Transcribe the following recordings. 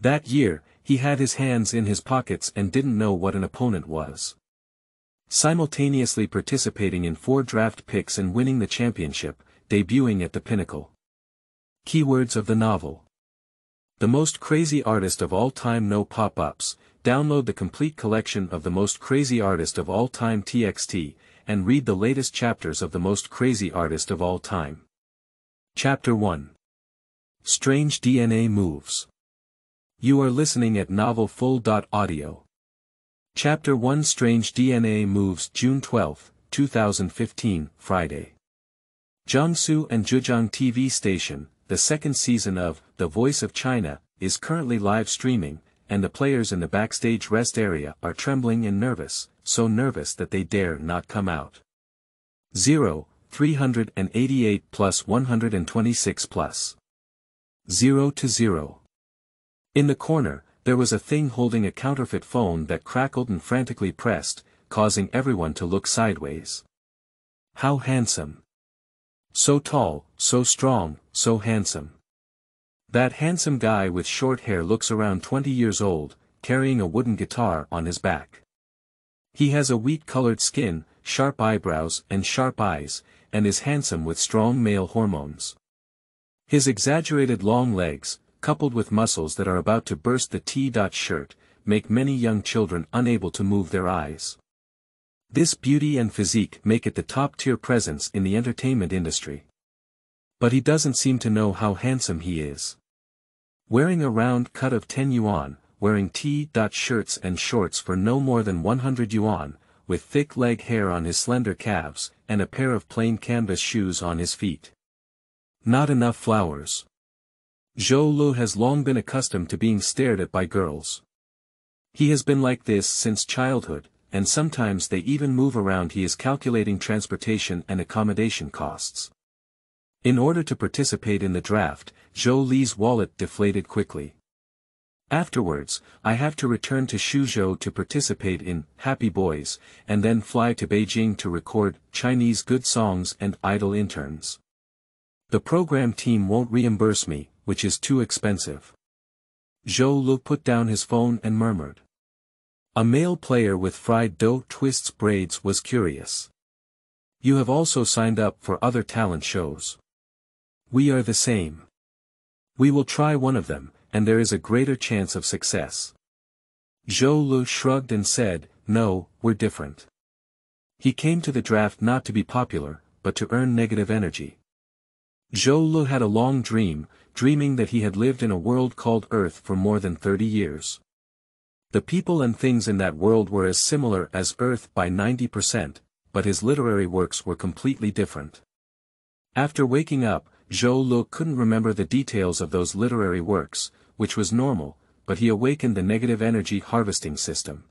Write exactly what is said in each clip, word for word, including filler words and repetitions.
That year, he had his hands in his pockets and didn't know what an opponent was. Simultaneously participating in four draft picks and winning the championship, debuting at the pinnacle. Keywords of the novel. The most crazy artist of all time. No pop-ups. Download the complete collection of the most crazy artist of all time T X T, and read the latest chapters of the most crazy artist of all time. Chapter one. Strange D N A Moves. You are listening at novel full dot audio. Chapter one. Strange D N A Moves. June twelfth, two thousand fifteen, Friday. Jiangsu and Zhejiang T V station, the second season of The Voice of China, is currently live streaming, and the players in the backstage rest area are trembling and nervous, so nervous that they dare not come out. zero, three eighty-eight plus one twenty-six plus zero to zero. In the corner, there was a thing holding a counterfeit phone that crackled and frantically pressed, causing everyone to look sideways. How handsome. So tall, so strong, so handsome. That handsome guy with short hair looks around twenty years old, carrying a wooden guitar on his back. He has a wheat-colored skin, sharp eyebrows and sharp eyes, and is handsome with strong male hormones. His exaggerated long legs, coupled with muscles that are about to burst the T-shirt, make many young children unable to move their eyes. This beauty and physique make it the top-tier presence in the entertainment industry. But he doesn't seem to know how handsome he is. Wearing a round cut of ten yuan, wearing T-shirts and shorts for no more than one hundred yuan, with thick leg hair on his slender calves, and a pair of plain canvas shoes on his feet. Not enough flowers. Zhou Lu has long been accustomed to being stared at by girls. He has been like this since childhood, and sometimes they even move around. He is calculating transportation and accommodation costs. In order to participate in the draft, Zhou Li's wallet deflated quickly. Afterwards, I have to return to Suzhou to participate in Happy Boys, and then fly to Beijing to record Chinese Good Songs and Idol Interns. The program team won't reimburse me, which is too expensive. Zhou Lu put down his phone and murmured. A male player with fried dough twists braids was curious. You have also signed up for other talent shows. We are the same. We will try one of them, and there is a greater chance of success. Zhou Lu shrugged and said, no, we're different. He came to the draft not to be popular, but to earn negative energy. Zhou Lu had a long dream, dreaming that he had lived in a world called Earth for more than thirty years. The people and things in that world were as similar as Earth by ninety percent, but his literary works were completely different. After waking up, Zhou Lu couldn't remember the details of those literary works, which was normal, but he awakened the negative energy harvesting system.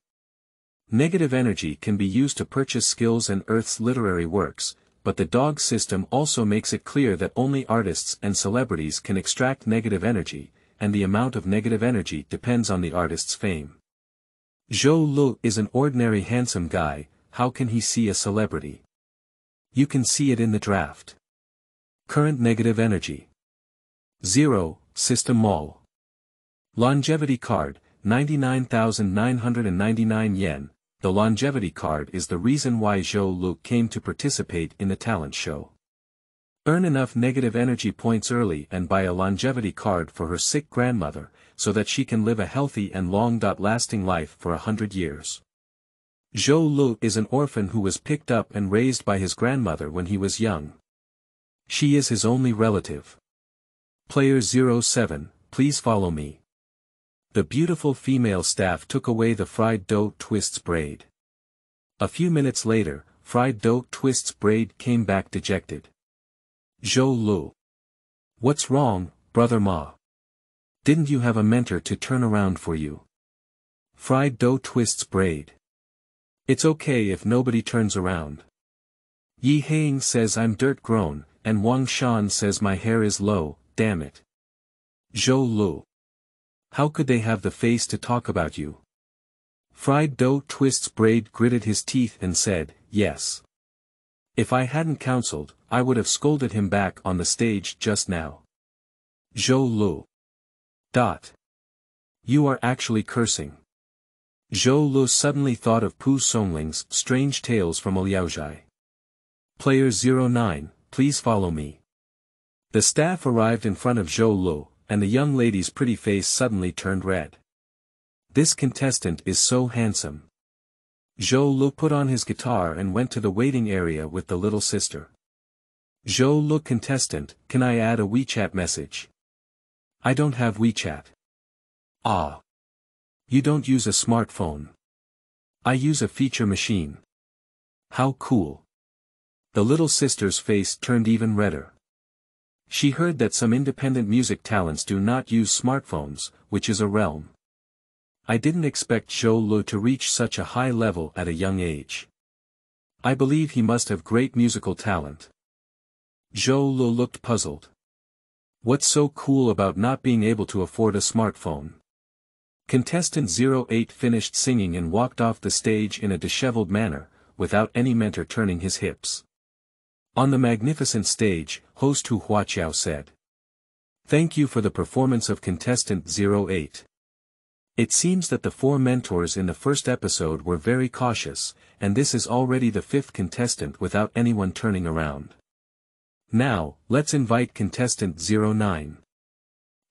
Negative energy can be used to purchase skills and Earth's literary works, but the dog system also makes it clear that only artists and celebrities can extract negative energy, and the amount of negative energy depends on the artist's fame. Zhou Lu is an ordinary handsome guy. How can he see a celebrity? You can see it in the draft. Current negative energy. zero. System Mall. Longevity card, ninety-nine thousand nine hundred ninety-nine yen. The longevity card is the reason why Zhou Lu came to participate in the talent show. Earn enough negative energy points early and buy a longevity card for her sick grandmother, so that she can live a healthy and long-lasting life for a hundred years. Zhou Lu is an orphan who was picked up and raised by his grandmother when he was young. She is his only relative. Player zero seven, please follow me. The beautiful female staff took away the fried dough twists braid. A few minutes later, fried dough twists braid came back dejected. Zhou Lu. What's wrong, brother Ma? Didn't you have a mentor to turn around for you? Fried dough twists braid. It's okay if nobody turns around. Yi Heng says I'm dirt grown, and Wang Shan says my hair is low, damn it. Zhou Lu. How could they have the face to talk about you? Fried Dough Twists Braid gritted his teeth and said, yes. If I hadn't counseled, I would have scolded him back on the stage just now. Zhou Lu. Dot. You are actually cursing. Zhou Lu suddenly thought of Pu Songling's Strange Tales from Liaozhai. Player zero nine, please follow me. The staff arrived in front of Zhou Lu, and the young lady's pretty face suddenly turned red. This contestant is so handsome. Zhou Lu put on his guitar and went to the waiting area with the little sister. Zhou Lu contestant, can I add a WeChat message? I don't have WeChat. Ah. You don't use a smartphone. I use a feature machine. How cool. The little sister's face turned even redder. She heard that some independent music talents do not use smartphones, which is a realm. I didn't expect Zhou Lu to reach such a high level at a young age. I believe he must have great musical talent. Zhou Lu looked puzzled. What's so cool about not being able to afford a smartphone? Contestant zero eight finished singing and walked off the stage in a disheveled manner, without any mentor turning his hips. On the magnificent stage, host Hu Huaqiao said. Thank you for the performance of contestant zero eight. It seems that the four mentors in the first episode were very cautious, and this is already the fifth contestant without anyone turning around. Now, let's invite contestant zero nine.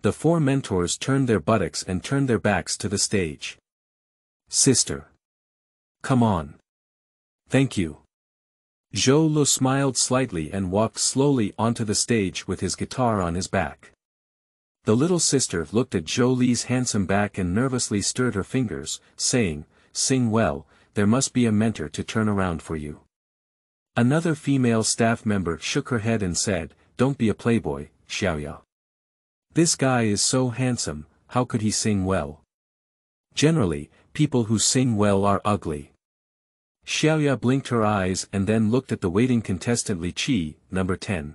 The four mentors turned their buttocks and turned their backs to the stage. Sister. Come on. Thank you. Zhou Lu smiled slightly and walked slowly onto the stage with his guitar on his back. The little sister looked at Zhou Li's handsome back and nervously stirred her fingers, saying, Sing well, there must be a mentor to turn around for you. Another female staff member shook her head and said, Don't be a playboy, Xiaoya. This guy is so handsome, how could he sing well? Generally, people who sing well are ugly. Xiaoya blinked her eyes and then looked at the waiting contestant Li Qi, number ten.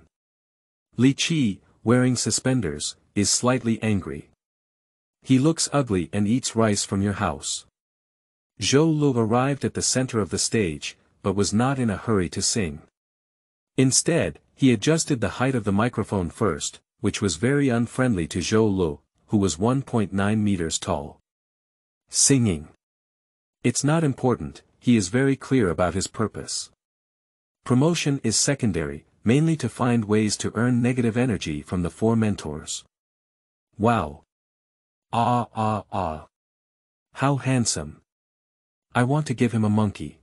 Li Qi, wearing suspenders, is slightly angry. He looks ugly and eats rice from your house. Zhou Lu arrived at the center of the stage, but was not in a hurry to sing. Instead, he adjusted the height of the microphone first, which was very unfriendly to Zhou Lu, who was one point nine meters tall. Singing. It's not important, he is very clear about his purpose. Promotion is secondary, mainly to find ways to earn negative energy from the four mentors. Wow. Ah ah ah. How handsome. I want to give him a monkey.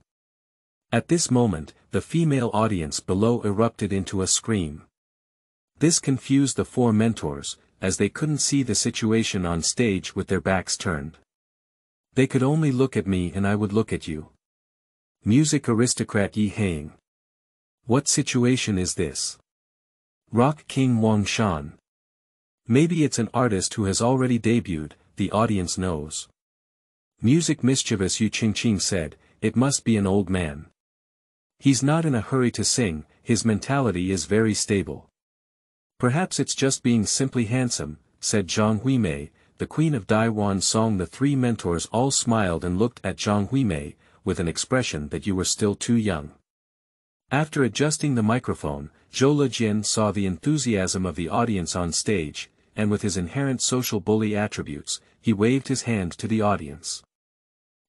At this moment, the female audience below erupted into a scream. This confused the four mentors, as they couldn't see the situation on stage with their backs turned. They could only look at me and I would look at you. Music aristocrat Yi Heng. What situation is this? Rock King Wang Shan. Maybe it's an artist who has already debuted, the audience knows. Music mischievous Yu Qingqing said, It must be an old man. He's not in a hurry to sing, his mentality is very stable. Perhaps it's just being simply handsome, said Zhang Huimei, the queen of Daiwan song. The three mentors all smiled and looked at Zhang Huimei, with an expression that you were still too young. After adjusting the microphone, Zhou Lejin saw the enthusiasm of the audience on stage, and with his inherent social bully attributes, he waved his hand to the audience.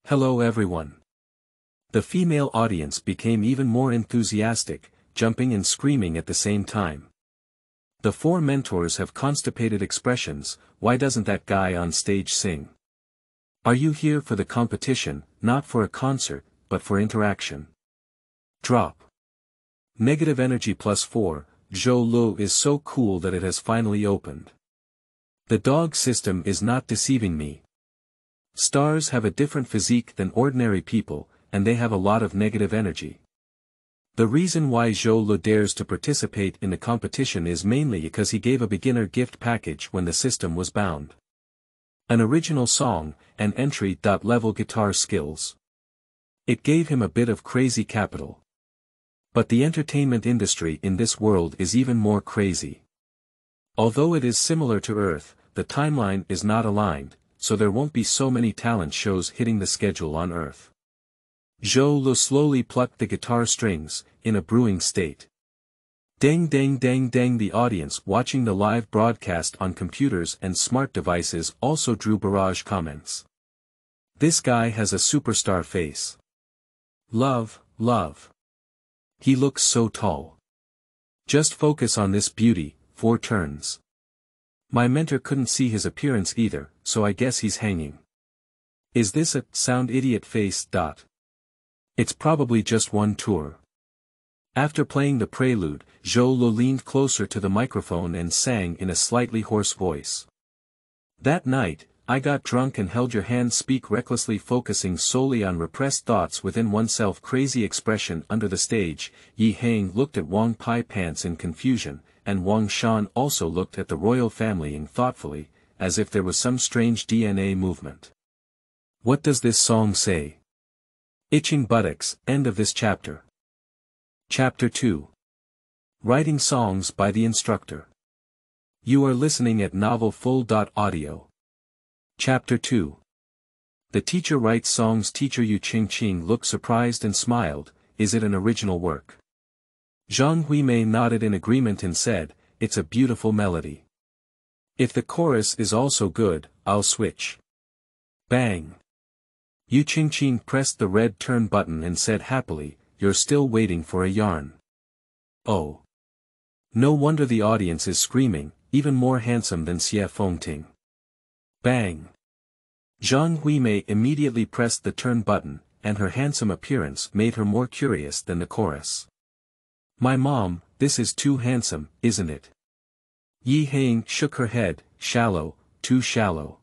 Hello everyone. The female audience became even more enthusiastic, jumping and screaming at the same time. The four mentors have constipated expressions, why doesn't that guy on stage sing? Are you here for the competition, not for a concert, but for interaction? Drop. Negative energy plus four, Zhou Lu is so cool that it has finally opened. The dog system is not deceiving me. Stars have a different physique than ordinary people, and they have a lot of negative energy. The reason why Zhou Lu dares to participate in the competition is mainly because he gave a beginner gift package when the system was bound. An original song, and entry-level guitar skills. It gave him a bit of crazy capital. But the entertainment industry in this world is even more crazy. Although it is similar to Earth, the timeline is not aligned, so there won't be so many talent shows hitting the schedule on Earth. Zhou Lu slowly plucked the guitar strings, in a brewing state. Ding ding ding ding. The audience watching the live broadcast on computers and smart devices also drew barrage comments. This guy has a superstar face. Love, love. He looks so tall. Just focus on this beauty, four turns. My mentor couldn't see his appearance either, so I guess he's hanging. Is this a sound idiot face dot? It's probably just one tour. After playing the prelude, Zhou Lo leaned closer to the microphone and sang in a slightly hoarse voice. That night, I got drunk and held your hand. Speak recklessly, focusing solely on repressed thoughts within oneself. Crazy expression under the stage. Yi Hang looked at Wang Pai Pants in confusion, and Wang Shan also looked at the royal family in thoughtfully, as if there was some strange D N A movement. What does this song say? Itching buttocks. End of this chapter. Chapter two. Writing songs by the instructor. You are listening at novel full dot audio. Chapter two. The teacher writes songs. Teacher Yu Qingqing looked surprised and smiled. Is it an original work? Zhang Huimei nodded in agreement and said, it's a beautiful melody. If the chorus is also good, I'll switch. Bang. Yu Qingqing pressed the red turn button and said happily, you're still waiting for a yarn. Oh. No wonder the audience is screaming, even more handsome than Xie Fengting. Bang! Zhang Huimei immediately pressed the turn button, and her handsome appearance made her more curious than the chorus. My mom, this is too handsome, isn't it? Yi Hang shook her head, shallow, too shallow.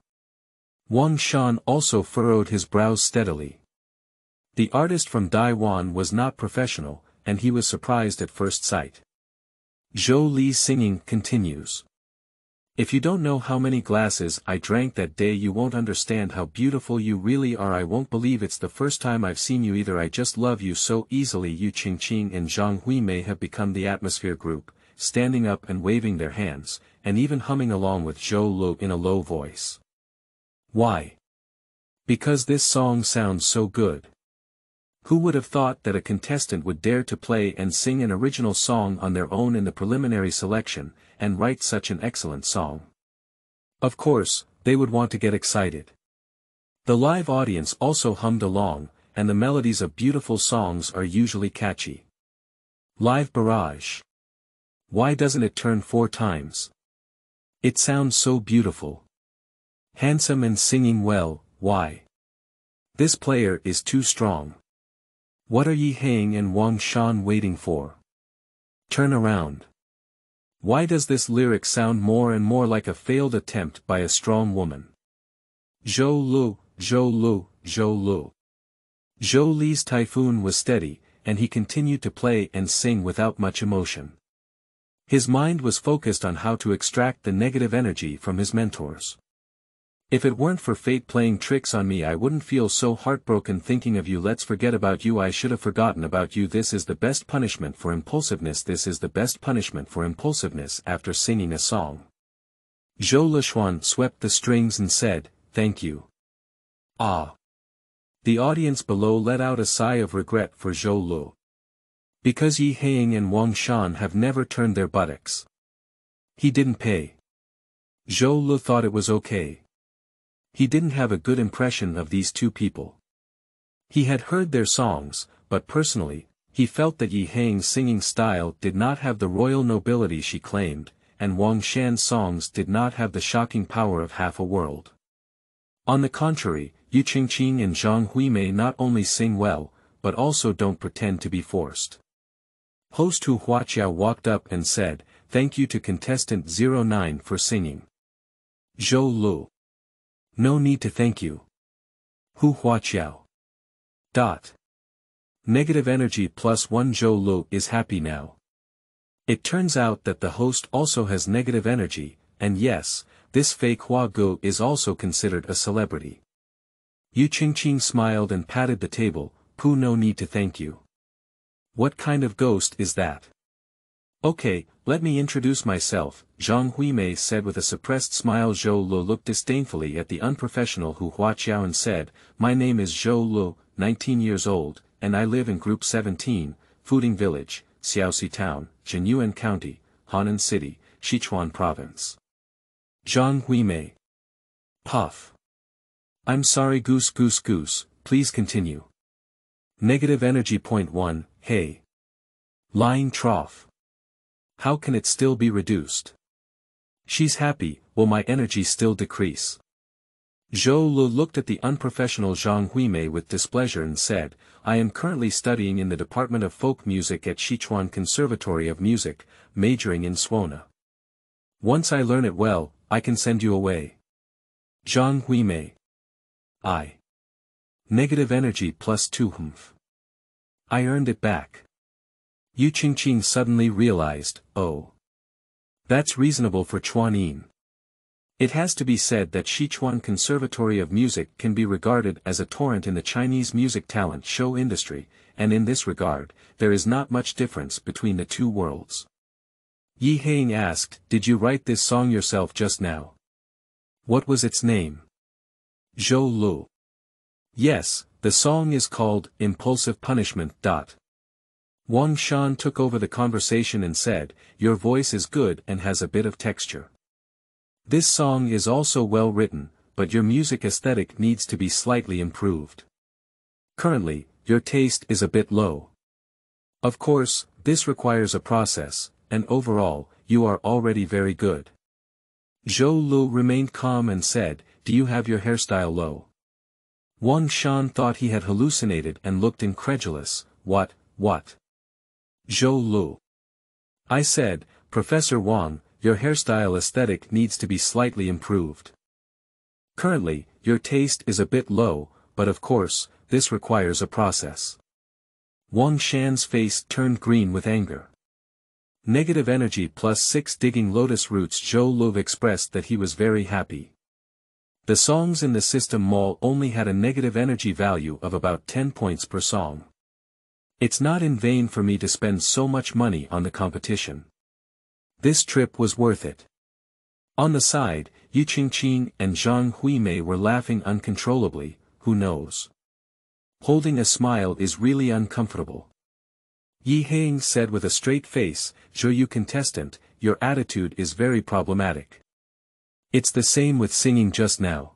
Wang Shan also furrowed his brows steadily. The artist from Taiwan was not professional, and he was surprised at first sight. Zhou Li singing continues. If you don't know how many glasses I drank that day, you won't understand how beautiful you really are. I won't believe it's the first time I've seen you either. I just love you so easily. Yu Qingqing and Zhang Huimei have become the atmosphere group, standing up and waving their hands, and even humming along with Zhou Lo in a low voice. Why? Because this song sounds so good. Who would have thought that a contestant would dare to play and sing an original song on their own in the preliminary selection, and write such an excellent song? Of course, they would want to get excited. The live audience also hummed along, and the melodies of beautiful songs are usually catchy. Live barrage. Why doesn't it turn four times? It sounds so beautiful. Handsome and singing well, why? This player is too strong. What are Yi Hang and Wang Shan waiting for? Turn around. Why does this lyric sound more and more like a failed attempt by a strong woman? Zhou Lu, Zhou Lu, Zhou Lu. Zhou Li's typhoon was steady, and he continued to play and sing without much emotion. His mind was focused on how to extract the negative energy from his mentors. If it weren't for fate playing tricks on me, I wouldn't feel so heartbroken thinking of you. Let's forget about you. I should have forgotten about you. This is the best punishment for impulsiveness. This is the best punishment for impulsiveness. After singing a song, Zhou Lishuan swept the strings and said, thank you. Ah. The audience below let out a sigh of regret for Zhou Lu. Because Yi Hang and Wang Shan have never turned their buttocks. He didn't pay. Zhou Lu thought it was okay. He didn't have a good impression of these two people. He had heard their songs, but personally, he felt that Yi Hang's singing style did not have the royal nobility she claimed, and Wang Shan's songs did not have the shocking power of half a world. On the contrary, Yu Qingqing and Zhang Huimei not only sing well, but also don't pretend to be forced. Host Hu Huaqiao walked up and said, thank you to contestant zero nine for singing. Zhou Lu. No need to thank you. Hu Huaqiao. Dot. Negative energy plus one. Zhou Lu is happy now. It turns out that the host also has negative energy, and yes, this fake Hua Gu is also considered a celebrity. Yu Qingqing smiled and patted the table, Pu, no need to thank you. What kind of ghost is that? Okay, let me introduce myself, Zhang Huimei said with a suppressed smile. Zhou Lu looked disdainfully at the unprofessional Hu Huaqiao and said, my name is Zhou Lu, nineteen years old, and I live in Group seventeen, Fuding Village, Xiaoxi Town, Jinyuan County, Henan City, Sichuan Province. Zhang Huimei. Puff. I'm sorry goose goose goose, please continue. Negative energy point one, hey. Lying trough. How can it still be reduced? She's happy, will my energy still decrease? Zhou Lu looked at the unprofessional Zhang Huimei with displeasure and said, I am currently studying in the Department of Folk Music at Sichuan Conservatory of Music, majoring in Suona. Once I learn it well, I can send you away. Zhang Huimei. I. Negative energy plus two humph. I earned it back. Yu Qingqing suddenly realized, oh. That's reasonable for Chuanin. It has to be said that Sichuan Conservatory of Music can be regarded as a torrent in the Chinese music talent show industry, and in this regard, there is not much difference between the two worlds. Yi Heng asked, did you write this song yourself just now? What was its name? Zhou Lu. Yes, the song is called Impulsive Punishment. Wang Shan took over the conversation and said, your voice is good and has a bit of texture. This song is also well written, but your music aesthetic needs to be slightly improved. Currently, your taste is a bit low. Of course, this requires a process, and overall, you are already very good. Zhou Lu remained calm and said, do you have your hairstyle low? Wang Shan thought he had hallucinated and looked incredulous, what, what? Zhou Lu. I said, Professor Wang, your hairstyle aesthetic needs to be slightly improved. Currently, your taste is a bit low, but of course, this requires a process. Wang Shan's face turned green with anger. Negative energy plus six digging lotus roots. Zhou Lu expressed that he was very happy. The songs in the system mall only had a negative energy value of about ten points per song. It's not in vain for me to spend so much money on the competition. This trip was worth it. On the side, Yu Qingqing and Zhang Huimei were laughing uncontrollably, who knows? Holding a smile is really uncomfortable. Yi Heng said with a straight face, Zhou Yu contestant, your attitude is very problematic. It's the same with singing just now.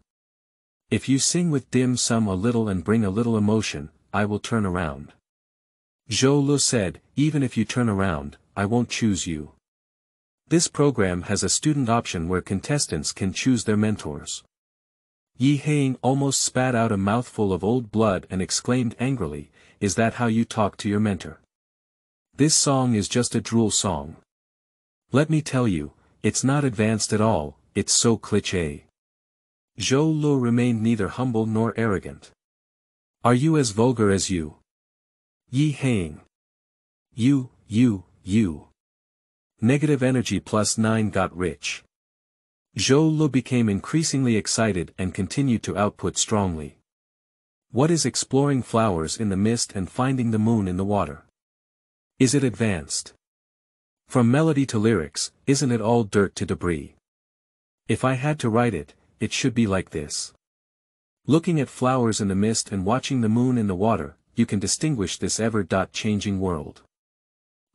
If you sing with dim sum a little and bring a little emotion, I will turn around. Zhou Lu said, even if you turn around, I won't choose you. This program has a student option where contestants can choose their mentors. Yi Heng almost spat out a mouthful of old blood and exclaimed angrily, is that how you talk to your mentor? This song is just a drool song. Let me tell you, it's not advanced at all, it's so cliché. Zhou Lu remained neither humble nor arrogant. Are you as vulgar as you? Yi Heng. You, you, you. Negative energy plus nine got rich. Zhou Lu became increasingly excited and continued to output strongly. What is exploring flowers in the mist and finding the moon in the water? Is it advanced? From melody to lyrics, isn't it all dirt to debris? If I had to write it, it should be like this. Looking at flowers in the mist and watching the moon in the water, you can distinguish this ever-changing world.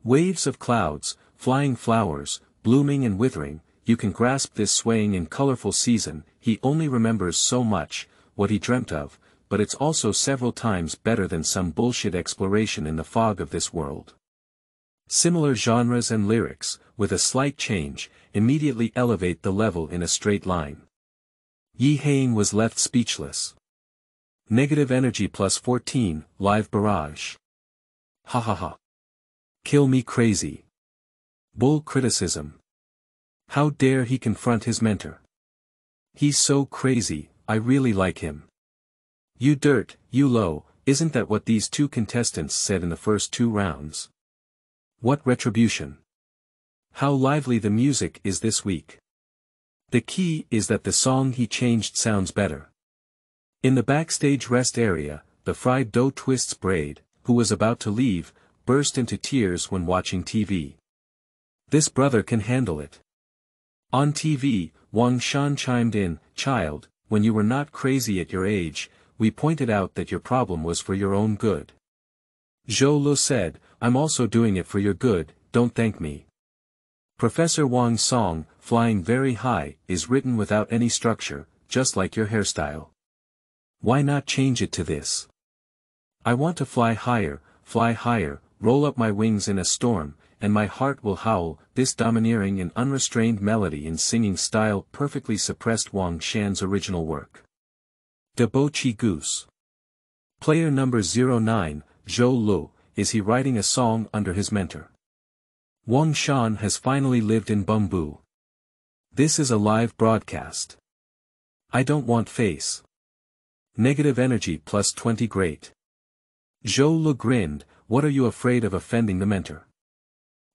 Waves of clouds, flying flowers, blooming and withering, you can grasp this swaying and colorful season. He only remembers so much, what he dreamt of, but it's also several times better than some bullshit exploration in the fog of this world. Similar genres and lyrics, with a slight change, immediately elevate the level in a straight line. Yi Heng was left speechless. Negative energy plus fourteen, live barrage. Ha ha ha. Kill me crazy. Bull criticism. How dare he confront his mentor. He's so crazy, I really like him. You dirt, you low, isn't that what these two contestants said in the first two rounds? What retribution. How lively the music is this week. The key is that the song he changed sounds better. In the backstage rest area, the fried dough twists braid, who was about to leave, burst into tears when watching T V. This brother can handle it. On T V, Wang Shan chimed in, child, when you were not crazy at your age, we pointed out that your problem was for your own good. Zhou Lu said, I'm also doing it for your good, don't thank me. Professor Wang's song, Flying Very High, is written without any structure, just like your hairstyle. Why not change it to this? I want to fly higher, fly higher, roll up my wings in a storm, and my heart will howl. This domineering and unrestrained melody and singing style perfectly suppressed Wang Shan's original work. Debochi Goose. Player number zero nine, Zhou Lu, is he writing a song under his mentor? Wang Shan has finally lived in bamboo. This is a live broadcast. I don't want face. Negative energy plus twenty great. Zhou Lu grinned. What are you afraid of offending the mentor?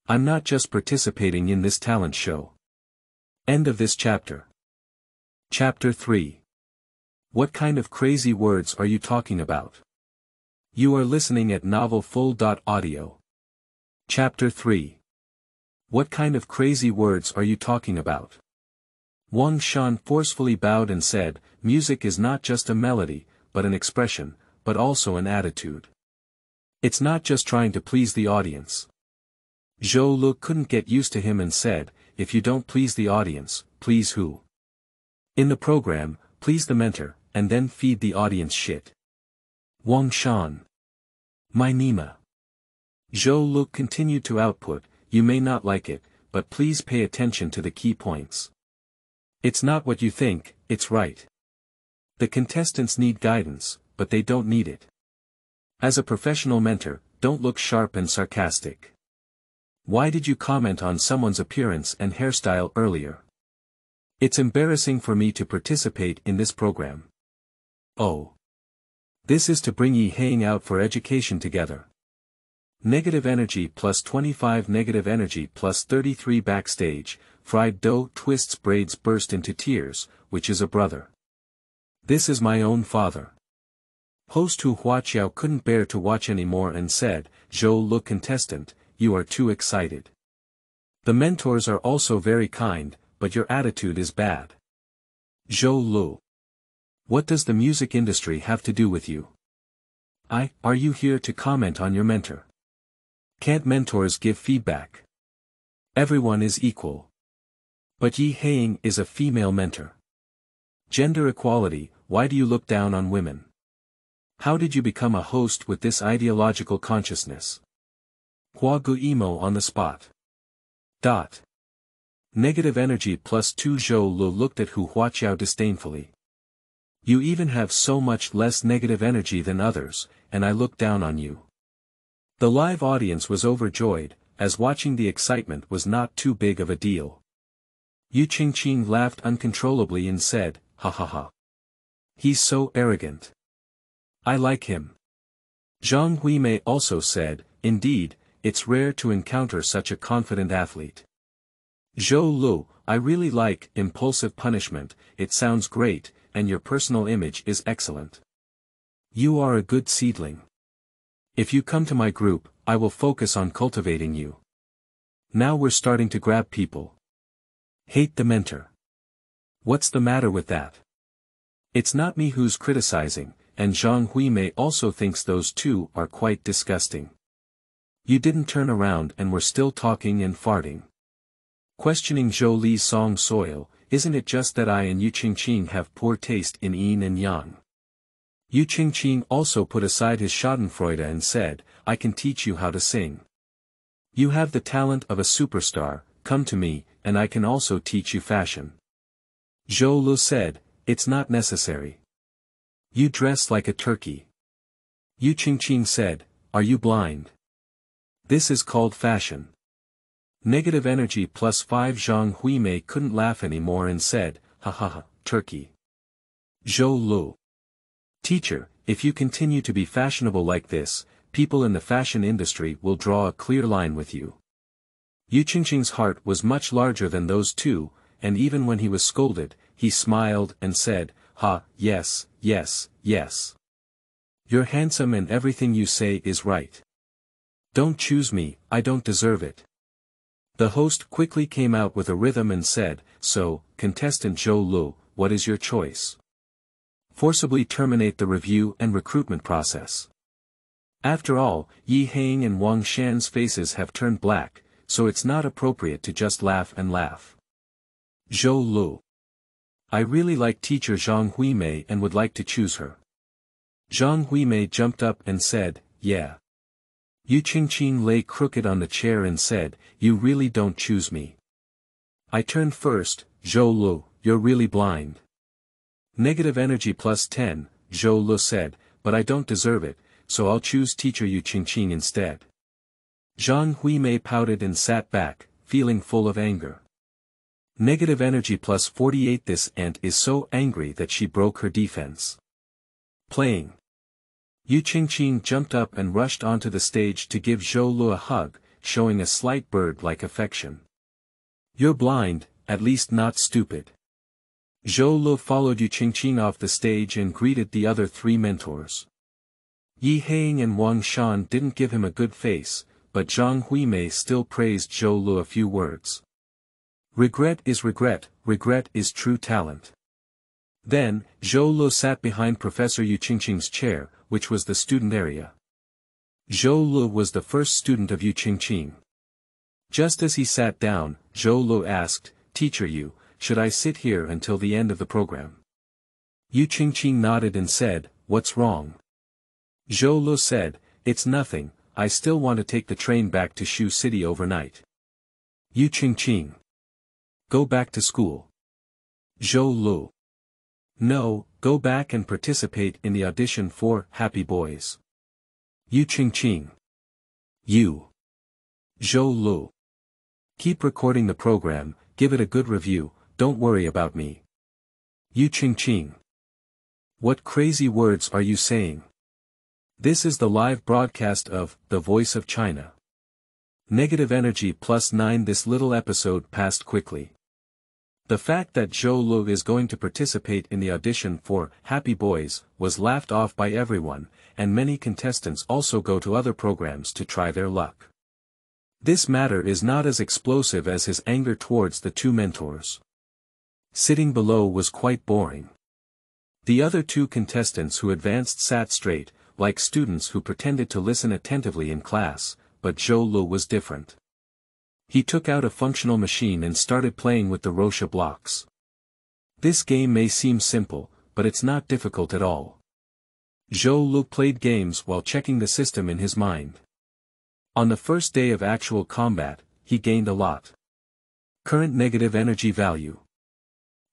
I'm not just participating in this talent show. End of this chapter. Chapter three. What kind of crazy words are you talking about? You are listening at novel full dot audio. Chapter three. What kind of crazy words are you talking about? Wang Shan forcefully bowed and said, music is not just a melody, but an expression, but also an attitude. It's not just trying to please the audience. Zhou Lu couldn't get used to him and said, if you don't please the audience, please who? In the program, please the mentor, and then feed the audience shit. Wang Shan. My Nima. Zhou Lu continued to output, you may not like it, but please pay attention to the key points. It's not what you think, it's right. The contestants need guidance, but they don't need it. As a professional mentor, don't look sharp and sarcastic. Why did you comment on someone's appearance and hairstyle earlier? It's embarrassing for me to participate in this program. Oh. This is to bring Yi Hang out for education together. Negative energy plus twenty-five, negative energy plus thirty-three. Backstage, fried dough twists braids, burst into tears, which is a brother. This is my own father. Host Hu Huaqiao couldn't bear to watch anymore and said, Zhou Lu contestant, you are too excited. The mentors are also very kind, but your attitude is bad. Zhou Lu. What does the music industry have to do with you? I, are you here to comment on your mentor? Can't mentors give feedback? Everyone is equal. But Yi Hang is a female mentor. Gender equality, why do you look down on women? How did you become a host with this ideological consciousness? Hua Gu Emo on the spot. Dot. Negative energy plus two. Zhou Lu looked at Hu Huaqiao disdainfully. You even have so much less negative energy than others, and I look down on you. The live audience was overjoyed, as watching the excitement was not too big of a deal. Yu Qingqing laughed uncontrollably and said, ha ha ha. He's so arrogant. I like him. Zhang Huimei also said, indeed, it's rare to encounter such a confident athlete. Zhou Lu, I really like impulsive punishment, it sounds great, and your personal image is excellent. You are a good seedling. If you come to my group, I will focus on cultivating you. Now we're starting to grab people. Hate the mentor. What's the matter with that? It's not me who's criticizing, and Zhang Huimei also thinks those two are quite disgusting. You didn't turn around and were still talking and farting. Questioning Zhou Li's song Soil, isn't it just that I and Yu Qingqing have poor taste in yin and yang? Yu Qingqing also put aside his schadenfreude and said, I can teach you how to sing. You have the talent of a superstar, come to me, and I can also teach you fashion. Zhou Lu said, it's not necessary. You dress like a turkey. Yu Qingqing said, are you blind? This is called fashion. Negative energy plus five. Zhang Huimei couldn't laugh anymore and said, ha ha ha, turkey. Zhou Lu. Teacher, if you continue to be fashionable like this, people in the fashion industry will draw a clear line with you. Yu Qingqing's heart was much larger than those two, and even when he was scolded, he smiled and said, ha, yes, yes, yes. You're handsome and everything you say is right. Don't choose me, I don't deserve it. The host quickly came out with a rhythm and said, so, contestant Zhou Lu, what is your choice? Forcibly terminate the review and recruitment process. After all, Yi Hang and Wang Shan's faces have turned black, so it's not appropriate to just laugh and laugh. Zhou Lu. I really like teacher Zhang Huimei and would like to choose her. Zhang Huimei jumped up and said, yeah. Yu Qingqing lay crooked on the chair and said, you really don't choose me. I turned first, Zhou Lu, you're really blind. Negative energy plus ten, Zhou Lu said, but I don't deserve it, so I'll choose teacher Yu Qingqing instead. Zhang Huimei pouted and sat back, feeling full of anger. Negative energy plus forty-eight. This ant is so angry that she broke her defense. Playing. Yu Qingqing jumped up and rushed onto the stage to give Zhou Lu a hug, showing a slight bird-like affection. You're blind, at least not stupid. Zhou Lu followed Yu Qingqing off the stage and greeted the other three mentors. Yi Hang and Wang Shan didn't give him a good face, but Zhang Huimei still praised Zhou Lu a few words. Regret is regret, regret is true talent. Then, Zhou Lu sat behind Professor Yu Qingqing's chair, which was the student area. Zhou Lu was the first student of Yu Qingqing. Just as he sat down, Zhou Lu asked, Teacher Yu, should I sit here until the end of the program? Yu Qingqing nodded and said, what's wrong? Zhou Lu said, it's nothing, I still want to take the train back to Shu City overnight. Yu Qingqing. Go back to school. Zhou Lu. No, go back and participate in the audition for Happy Boys. Yu Qingqing. You. Zhou Lu. Keep recording the program, give it a good review, don't worry about me. Yu Qingqing. What crazy words are you saying? This is the live broadcast of The Voice of China. Negative energy plus nine. This little episode passed quickly. The fact that Zhou Lu is going to participate in the audition for Happy Boys was laughed off by everyone, and many contestants also go to other programs to try their luck. This matter is not as explosive as his anger towards the two mentors. Sitting below was quite boring. The other two contestants who advanced sat straight, like students who pretended to listen attentively in class, but Zhou Lu was different. He took out a functional machine and started playing with the Rosha blocks. This game may seem simple, but it's not difficult at all. Zhou Lu played games while checking the system in his mind. On the first day of actual combat, he gained a lot. Current negative energy value.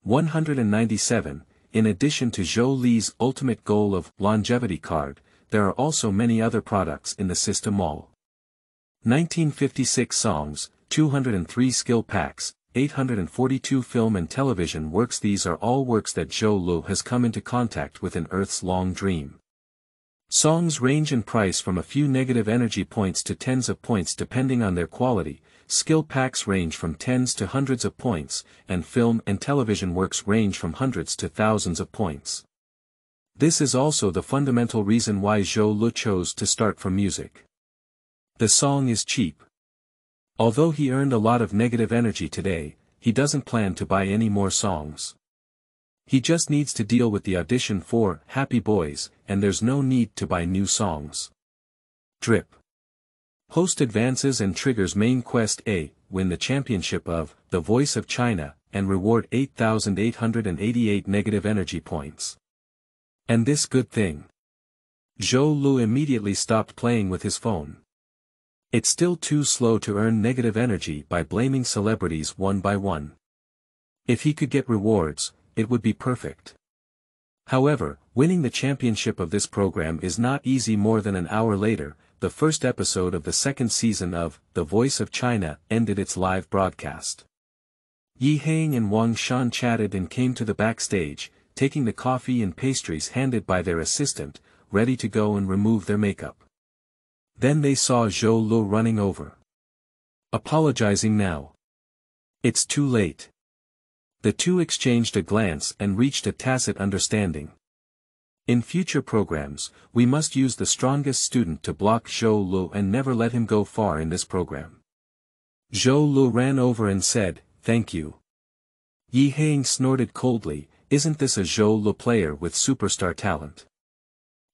one hundred ninety-seven, in addition to Zhou Li's ultimate goal of longevity card, there are also many other products in the system mall. nineteen fifty-six songs, two hundred three skill packs, eight hundred forty-two film and television works. These are all works that Zhou Lu has come into contact with in Earth's long dream. Songs range in price from a few negative energy points to tens of points depending on their quality, skill packs range from tens to hundreds of points, and film and television works range from hundreds to thousands of points. This is also the fundamental reason why Zhou Lu chose to start from music. The song is cheap. Although he earned a lot of negative energy today, he doesn't plan to buy any more songs. He just needs to deal with the audition for Happy Boys, and there's no need to buy new songs. Drip. Host advances and triggers main quest A, win the championship of The Voice of China, and reward eight thousand eight hundred eighty-eight negative energy points. And this good thing. Zhou Lu immediately stopped playing with his phone. It's still too slow to earn negative energy by blaming celebrities one by one. If he could get rewards, it would be perfect. However, winning the championship of this program is not easy. More than an hour later, the first episode of the second season of The Voice of China ended its live broadcast. Yi Hang and Wang Shan chatted and came to the backstage, taking the coffee and pastries handed by their assistant, ready to go and remove their makeup. Then they saw Zhou Lu running over. Apologizing now. It's too late. The two exchanged a glance and reached a tacit understanding. In future programs, we must use the strongest student to block Zhou Lu and never let him go far in this program. Zhou Lu ran over and said, thank you. Yi Hang snorted coldly, isn't this a Zhou Lu player with superstar talent?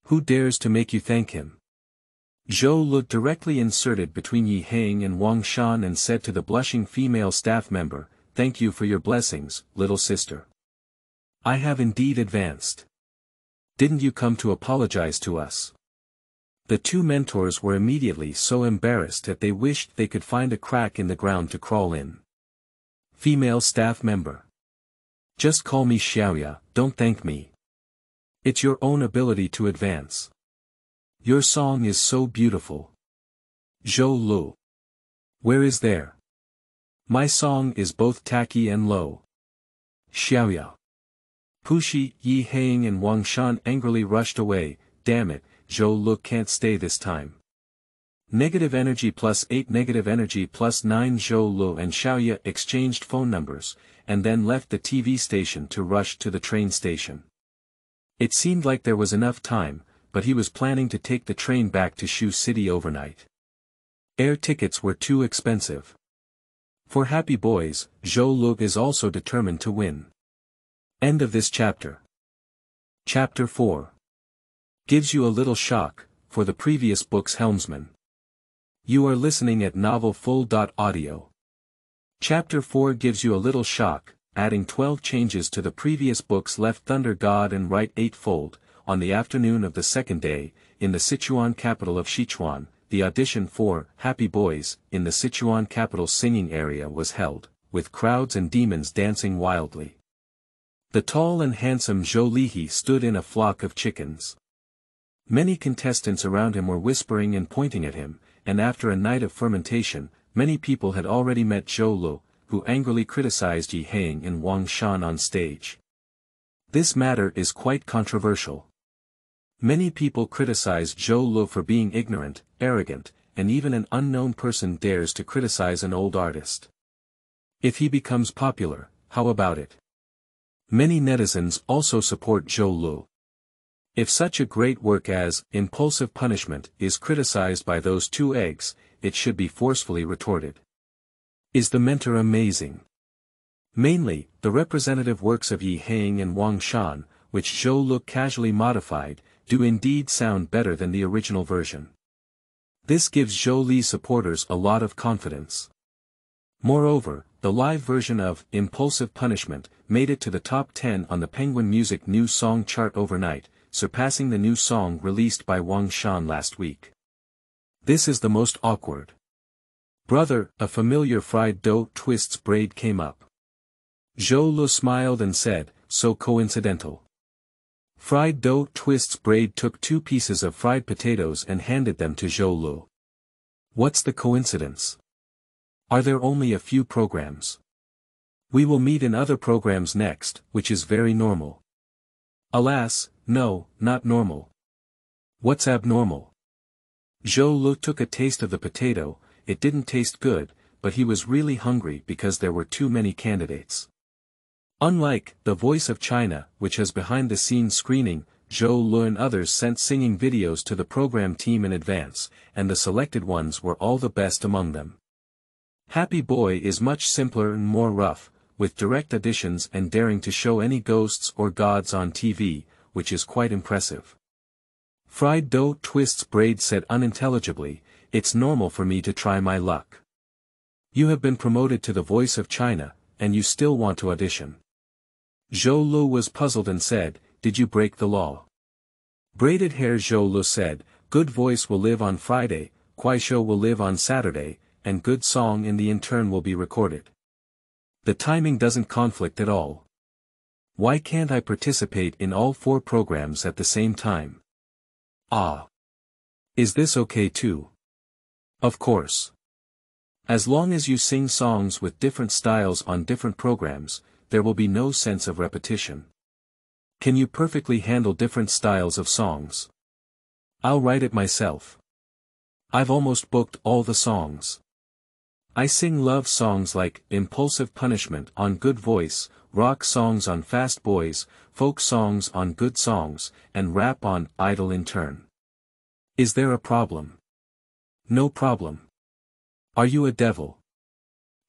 Who dares to make you thank him? Zhou looked directly inserted between Yi Hang and Wang Shan and said to the blushing female staff member, "Thank you for your blessings, little sister. I have indeed advanced. Didn't you come to apologize to us?" The two mentors were immediately so embarrassed that they wished they could find a crack in the ground to crawl in. Female staff member: "Just call me Xiaoya, don't thank me. It's your own ability to advance. Your song is so beautiful." Zhou Lu: "Where is there? My song is both tacky and low." Xiaoya, Puxi, Yi Hang and Wang Shan angrily rushed away. "Damn it, Zhou Lu can't stay this time. Negative energy plus eight negative energy plus nine." Zhou Lu and Xiaoya exchanged phone numbers, and then left the T V station to rush to the train station. It seemed like there was enough time, but he was planning to take the train back to Shu City overnight. Air tickets were too expensive. For Happy Boys, Zhou Lu is also determined to win. End of this chapter. Chapter four. Gives you a little shock, for the previous book's helmsman. You are listening at novel full dot audio. Chapter four gives you a little shock, adding twelve changes to the previous books left Thunder God and right eightfold. On the afternoon of the second day, in the Sichuan capital of Sichuan, the audition for Happy Boys in the Sichuan capital singing area was held, with crowds and demons dancing wildly. The tall and handsome Zhou Lihe stood in a flock of chickens. Many contestants around him were whispering and pointing at him, and after a night of fermentation, many people had already met Zhou Lu, who angrily criticized Yi Hang and Wang Shan on stage. This matter is quite controversial. Many people criticized Zhou Lu for being ignorant, arrogant, and even an unknown person dares to criticize an old artist. If he becomes popular, how about it? Many netizens also support Zhou Lu. If such a great work as Impulsive Punishment is criticized by those two eggs, it should be forcefully retorted. Is the mentor amazing? Mainly, the representative works of Yi Hang and Wang Shan, which Zhou Lu casually modified, do indeed sound better than the original version. This gives Zhou Li's supporters a lot of confidence. Moreover, the live version of Impulsive Punishment made it to the top ten on the Penguin Music New Song chart overnight, surpassing the new song released by Wang Shan last week. This is the most awkward. "Brother, a familiar fried dough twists braid came up." Zhou Lu smiled and said, "So coincidental." Fried dough twists braid took two pieces of fried potatoes and handed them to Zhou Lu. "What's the coincidence? Are there only a few programs? We will meet in other programs next, which is very normal." "Alas, no, not normal. What's abnormal?" Zhou Lu took a taste of the potato. It didn't taste good, but he was really hungry because there were too many candidates. Unlike The Voice of China, which has behind-the-scenes screening, Zhou Lu and others sent singing videos to the program team in advance, and the selected ones were all the best among them. Happy Boy is much simpler and more rough, with direct additions and daring to show any ghosts or gods on T V, which is quite impressive. Fried Dough Twists Braid said unintelligibly, "It's normal for me to try my luck. You have been promoted to The Voice of China, and you still want to audition." Zhou Lu was puzzled and said, "Did you break the law?" Braided Hair Zhou Lu said, "Good voice will live on Friday, Kuaishou will live on Saturday, and good song in the intern will be recorded. The timing doesn't conflict at all. Why can't I participate in all four programs at the same time? Ah. Is this okay too?" "Of course. As long as you sing songs with different styles on different programs, there will be no sense of repetition. Can you perfectly handle different styles of songs?" "I'll write it myself. I've almost booked all the songs. I sing love songs like Impulsive Punishment on Good Voice, rock songs on Fast Boys, folk songs on Good Songs, and rap on Idol Intern. Is there a problem?" "No problem. Are you a devil?"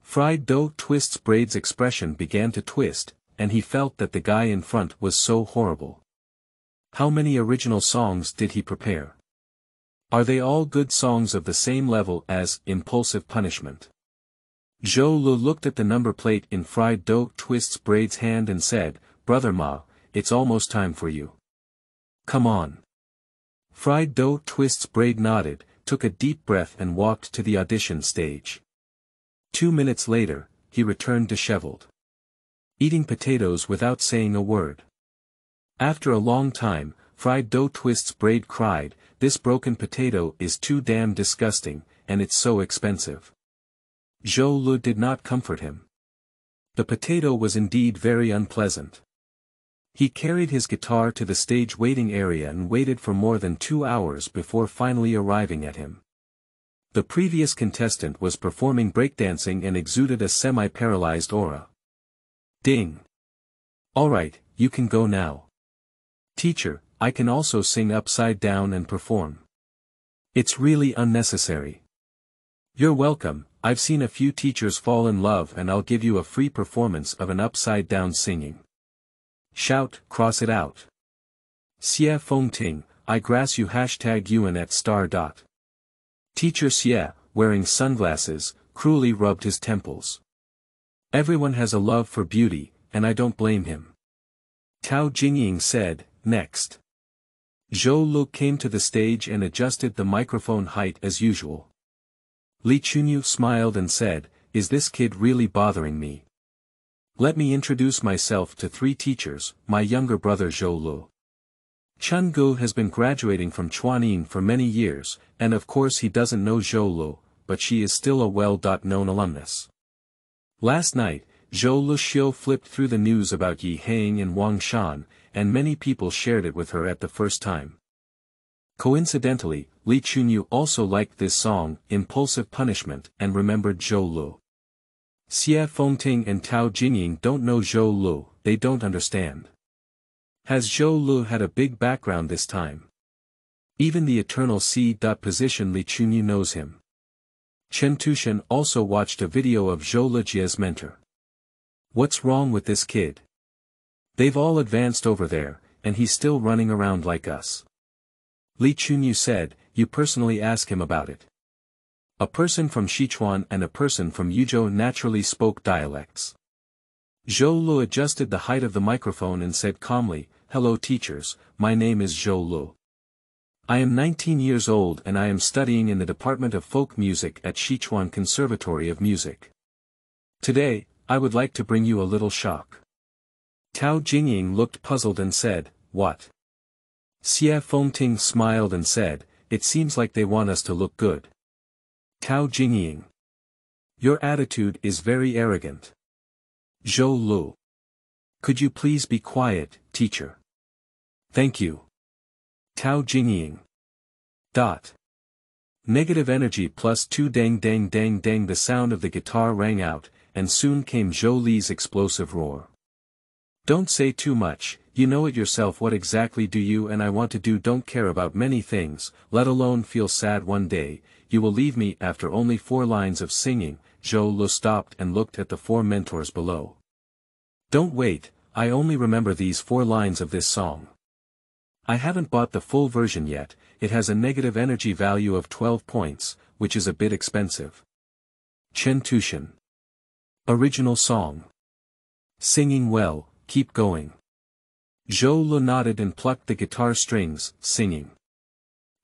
Fried Dough Twists Braid's expression began to twist, and he felt that the guy in front was so horrible. How many original songs did he prepare? Are they all good songs of the same level as Impulsive Punishment? Zhou Lu looked at the number plate in Fried Dough Twist's Braid's hand and said, Brother Ma, it's almost time for you. Come on. Fried Dough Twist's Braid nodded, took a deep breath and walked to the audition stage. Two minutes later, he returned disheveled, eating potatoes without saying a word. After a long time, Fried Dough Twist's Braid cried, This broken potato is too damn disgusting, and it's so expensive. Zhou Lu did not comfort him. The potato was indeed very unpleasant. He carried his guitar to the stage waiting area and waited for more than two hours before finally arriving at him. The previous contestant was performing breakdancing and exuded a semi-paralyzed aura. Ding! Alright, you can go now. Teacher, I can also sing upside down and perform. It's really unnecessary. You're welcome, I've seen a few teachers fall in love and I'll give you a free performance of an upside down singing. Shout, cross it out. Xie Fengting, I grass you hashtag yuan at star dot. Teacher Xie, wearing sunglasses, cruelly rubbed his temples. Everyone has a love for beauty, and I don't blame him. Tao Jingying said, next. Zhou Lu came to the stage and adjusted the microphone height as usual. Li Chunyu smiled and said, Is this kid really bothering me? Let me introduce myself to three teachers, my younger brother Zhou Lu. Chen Gu has been graduating from Chuanin for many years, and of course he doesn't know Zhou Lu, but she is still a well-known alumnus. Last night, Zhou Lu Xiu flipped through the news about Yi Heng and Wang Shan, and many people shared it with her at the first time. Coincidentally, Li Chunyu also liked this song, Impulsive Punishment, and remembered Zhou Lu. Xie Fengting and Tao Jingying don't know Zhou Lu, they don't understand. Has Zhou Lu had a big background this time? Even the eternal C. position Li Chunyu knows him. Chen Tushan also watched a video of Zhou Lu Jie's mentor. What's wrong with this kid? They've all advanced over there, and he's still running around like us. Li Chunyu said, You personally ask him about it. A person from Sichuan and a person from Yuzhou naturally spoke dialects. Zhou Lu adjusted the height of the microphone and said calmly, Hello teachers, my name is Zhou Lu. I am nineteen years old and I am studying in the Department of Folk Music at Sichuan Conservatory of Music. Today, I would like to bring you a little shock. Tao Jingying looked puzzled and said, What? Xie Fengting smiled and said, It seems like they want us to look good. Tao Jingying. Your attitude is very arrogant. Zhou Lu. Could you please be quiet, teacher? Thank you. Tao Jingying. Dot. Negative energy plus two dang dang dang dang. The sound of the guitar rang out, and soon came Zhou Li's explosive roar. Don't say too much, you know it yourself. What exactly do you and I want to do? Don't care about many things, let alone feel sad one day. You will leave me after only four lines of singing. Zhou Lu stopped and looked at the four mentors below. Don't wait, I only remember these four lines of this song. I haven't bought the full version yet, it has a negative energy value of twelve points, which is a bit expensive. Chen Tushan. Original song. Singing well, keep going. Zhou Lu nodded and plucked the guitar strings, singing.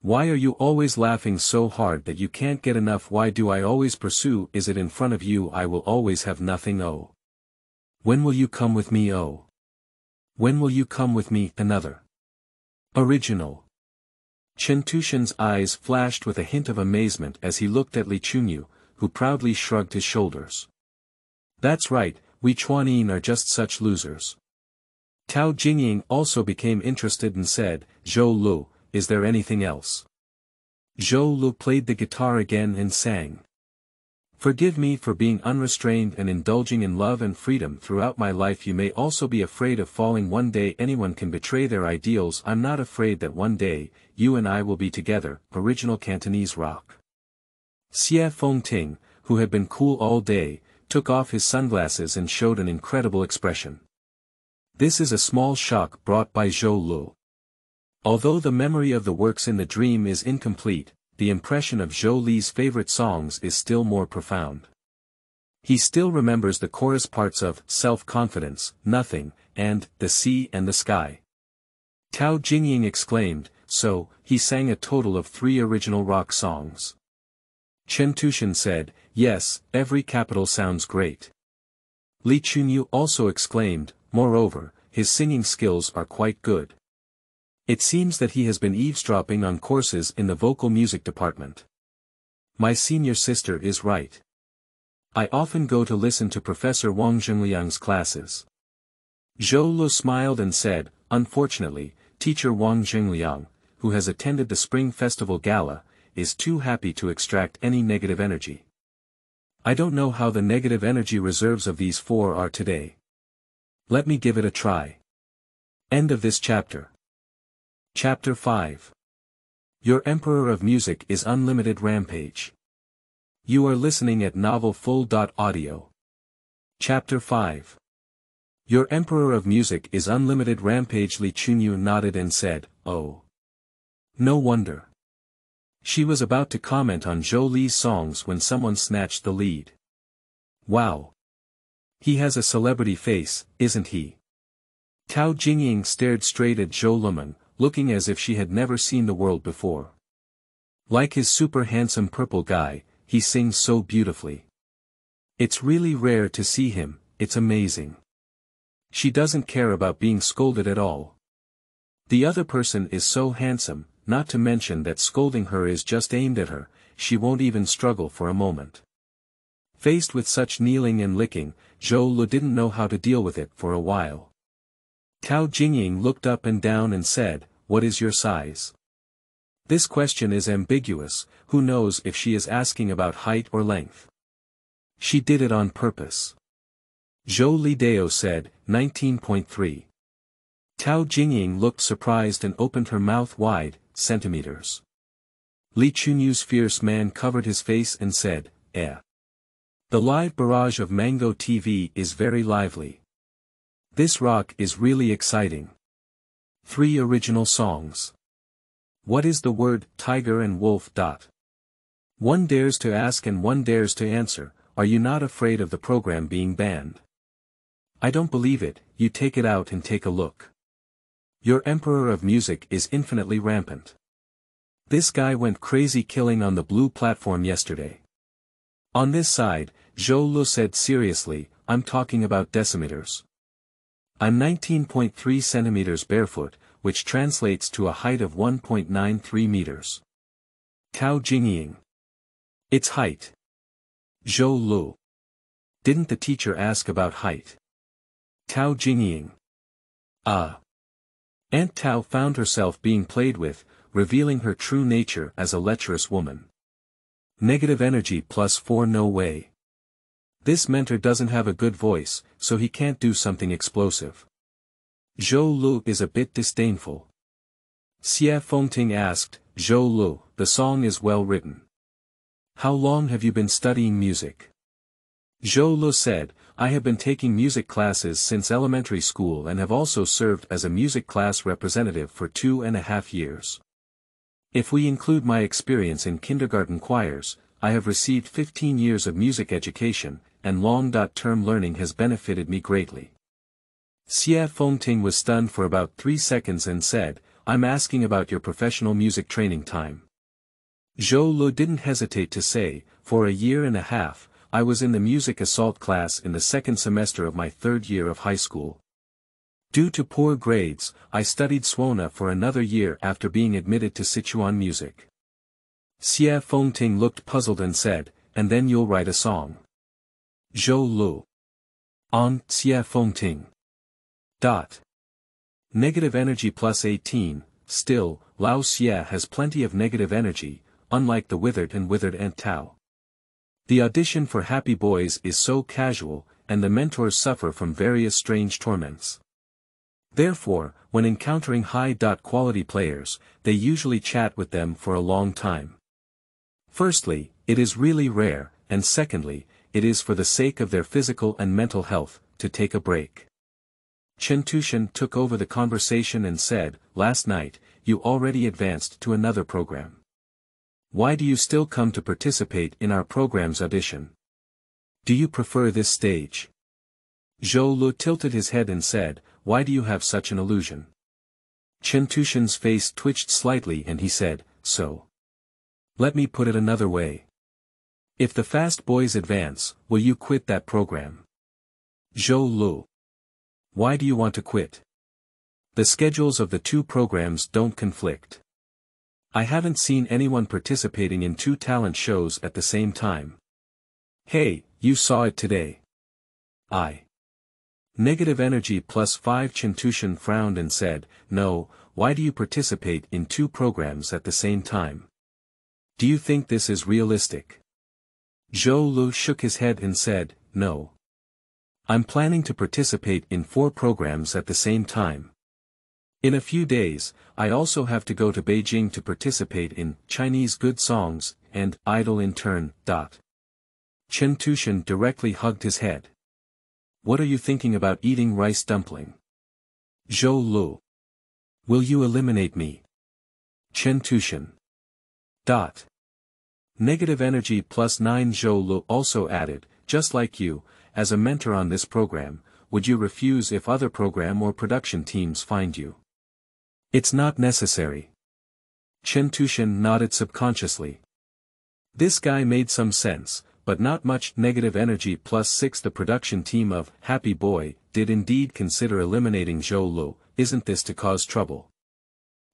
Why are you always laughing so hard that you can't get enough? Why do I always pursue? Is it in front of you? I will always have nothing. Oh. When will you come with me? Oh. When will you come with me? Another. Original. Chen Tushan's eyes flashed with a hint of amazement as he looked at Li Chunyu, who proudly shrugged his shoulders. That's right, we Chuanin are just such losers. Tao Jingying also became interested and said, Zhou Lu, is there anything else? Zhou Lu played the guitar again and sang. Forgive me for being unrestrained and indulging in love and freedom throughout my life. You may also be afraid of falling one day. Anyone can betray their ideals. I'm not afraid that one day, you and I will be together. Original Cantonese rock. Xie Fengting, who had been cool all day, took off his sunglasses and showed an incredible expression. This is a small shock brought by Zhou Lu. Although the memory of the works in the dream is incomplete, the impression of Zhou Li's favorite songs is still more profound. He still remembers the chorus parts of Self-Confidence, Nothing, and The Sea and the Sky. Tao Jingying exclaimed, so, he sang a total of three original rock songs. Chen Tushan said, yes, every capital sounds great. Li Chunyu also exclaimed, moreover, his singing skills are quite good. It seems that he has been eavesdropping on courses in the vocal music department. My senior sister is right. I often go to listen to Professor Wang Zhengliang's classes. Zhou Lu smiled and said, unfortunately, teacher Wang Zhengliang, who has attended the Spring Festival Gala, is too happy to extract any negative energy. I don't know how the negative energy reserves of these four are today. Let me give it a try. End of this chapter. Chapter five. Your Emperor of Music is Unlimited Rampage. You are listening at novel full dot audio. Chapter five. Your Emperor of Music is Unlimited Rampage. Li Chunyu nodded and said, oh. No wonder. She was about to comment on Zhou Li's songs when someone snatched the lead. Wow. He has a celebrity face, isn't he? Tao Jingying stared straight at Zhou Liman, looking as if she had never seen the world before. Like his super handsome purple guy, he sings so beautifully. It's really rare to see him, it's amazing. She doesn't care about being scolded at all. The other person is so handsome, not to mention that scolding her is just aimed at her, she won't even struggle for a moment. Faced with such kneeling and licking, Zhou Lu didn't know how to deal with it for a while. Tao Jingying looked up and down and said, what is your size? This question is ambiguous, who knows if she is asking about height or length. She did it on purpose. Zhou Lidao said, nineteen point three. Tao Jingying looked surprised and opened her mouth wide, centimeters. Li Chunyu's fierce man covered his face and said, eh. The live barrage of Mango T V is very lively. This rock is really exciting. Three original songs. What is the word tiger and wolf? One dares to ask and one dares to answer, are you not afraid of the program being banned? I don't believe it, you take it out and take a look. Your Emperor of Music is infinitely rampant. This guy went crazy killing on the blue platform yesterday. On this side, Zhou Lu said seriously, I'm talking about decimeters. I'm nineteen point three centimeters barefoot, which translates to a height of one point nine three meters. Tao Jingying. It's height. Zhou Lu. Didn't the teacher ask about height? Tao Jingying. Ah. Uh. Aunt Tao found herself being played with, revealing her true nature as a lecherous woman. Negative energy plus four, no way. This mentor doesn't have a good voice, so he can't do something explosive. Zhou Lu is a bit disdainful. Xie Fengting asked, Zhou Lu, the song is well written. How long have you been studying music? Zhou Lu said, I have been taking music classes since elementary school and have also served as a music class representative for two and a half years. If we include my experience in kindergarten choirs, I have received fifteen years of music education, and long-term learning has benefited me greatly. Xie Fengting was stunned for about three seconds and said, I'm asking about your professional music training time. Zhou Lu didn't hesitate to say, for a year and a half, I was in the music assault class in the second semester of my third year of high school. Due to poor grades, I studied Suona for another year after being admitted to Sichuan Music. Xie Fengting looked puzzled and said, and then you'll write a song. Zhou Lu. On Xie Fengting. Dot. Negative energy plus eighteen, still, Lao Xie has plenty of negative energy, unlike the withered and withered Aunt Tao. The audition for Happy Boys is so casual, and the mentors suffer from various strange torments. Therefore, when encountering high-quality players, they usually chat with them for a long time. Firstly, it is really rare, and secondly, it is for the sake of their physical and mental health, to take a break. Chen Tushan took over the conversation and said, last night, you already advanced to another program. Why do you still come to participate in our program's audition? Do you prefer this stage? Zhou Lu tilted his head and said, Why do you have such an illusion? Chen Tushan's face twitched slightly and he said, So. Let me put it another way. If the Fast Boys advance, will you quit that program? Zhou Lu. Why do you want to quit? The schedules of the two programs don't conflict. I haven't seen anyone participating in two talent shows at the same time. Hey, you saw it today. I. Negative energy plus five. Chen Tushan frowned and said, No, why do you participate in two programs at the same time? Do you think this is realistic? Zhou Lu shook his head and said, No. I'm planning to participate in four programs at the same time. In a few days, I also have to go to Beijing to participate in Chinese Good Songs and Idol Intern. Chen Tushan directly hugged his head. What are you thinking about eating rice dumpling? Zhou Lu. Will you eliminate me? Chen Tushan. Dot. Negative energy plus nine. Zhou Lu also added, Just like you, as a mentor on this program, would you refuse if other program or production teams find you? It's not necessary. Chen Tushan nodded subconsciously. This guy made some sense, but not much. Negative energy plus six. The production team of Happy Boy did indeed consider eliminating Zhou Lu. Isn't this to cause trouble?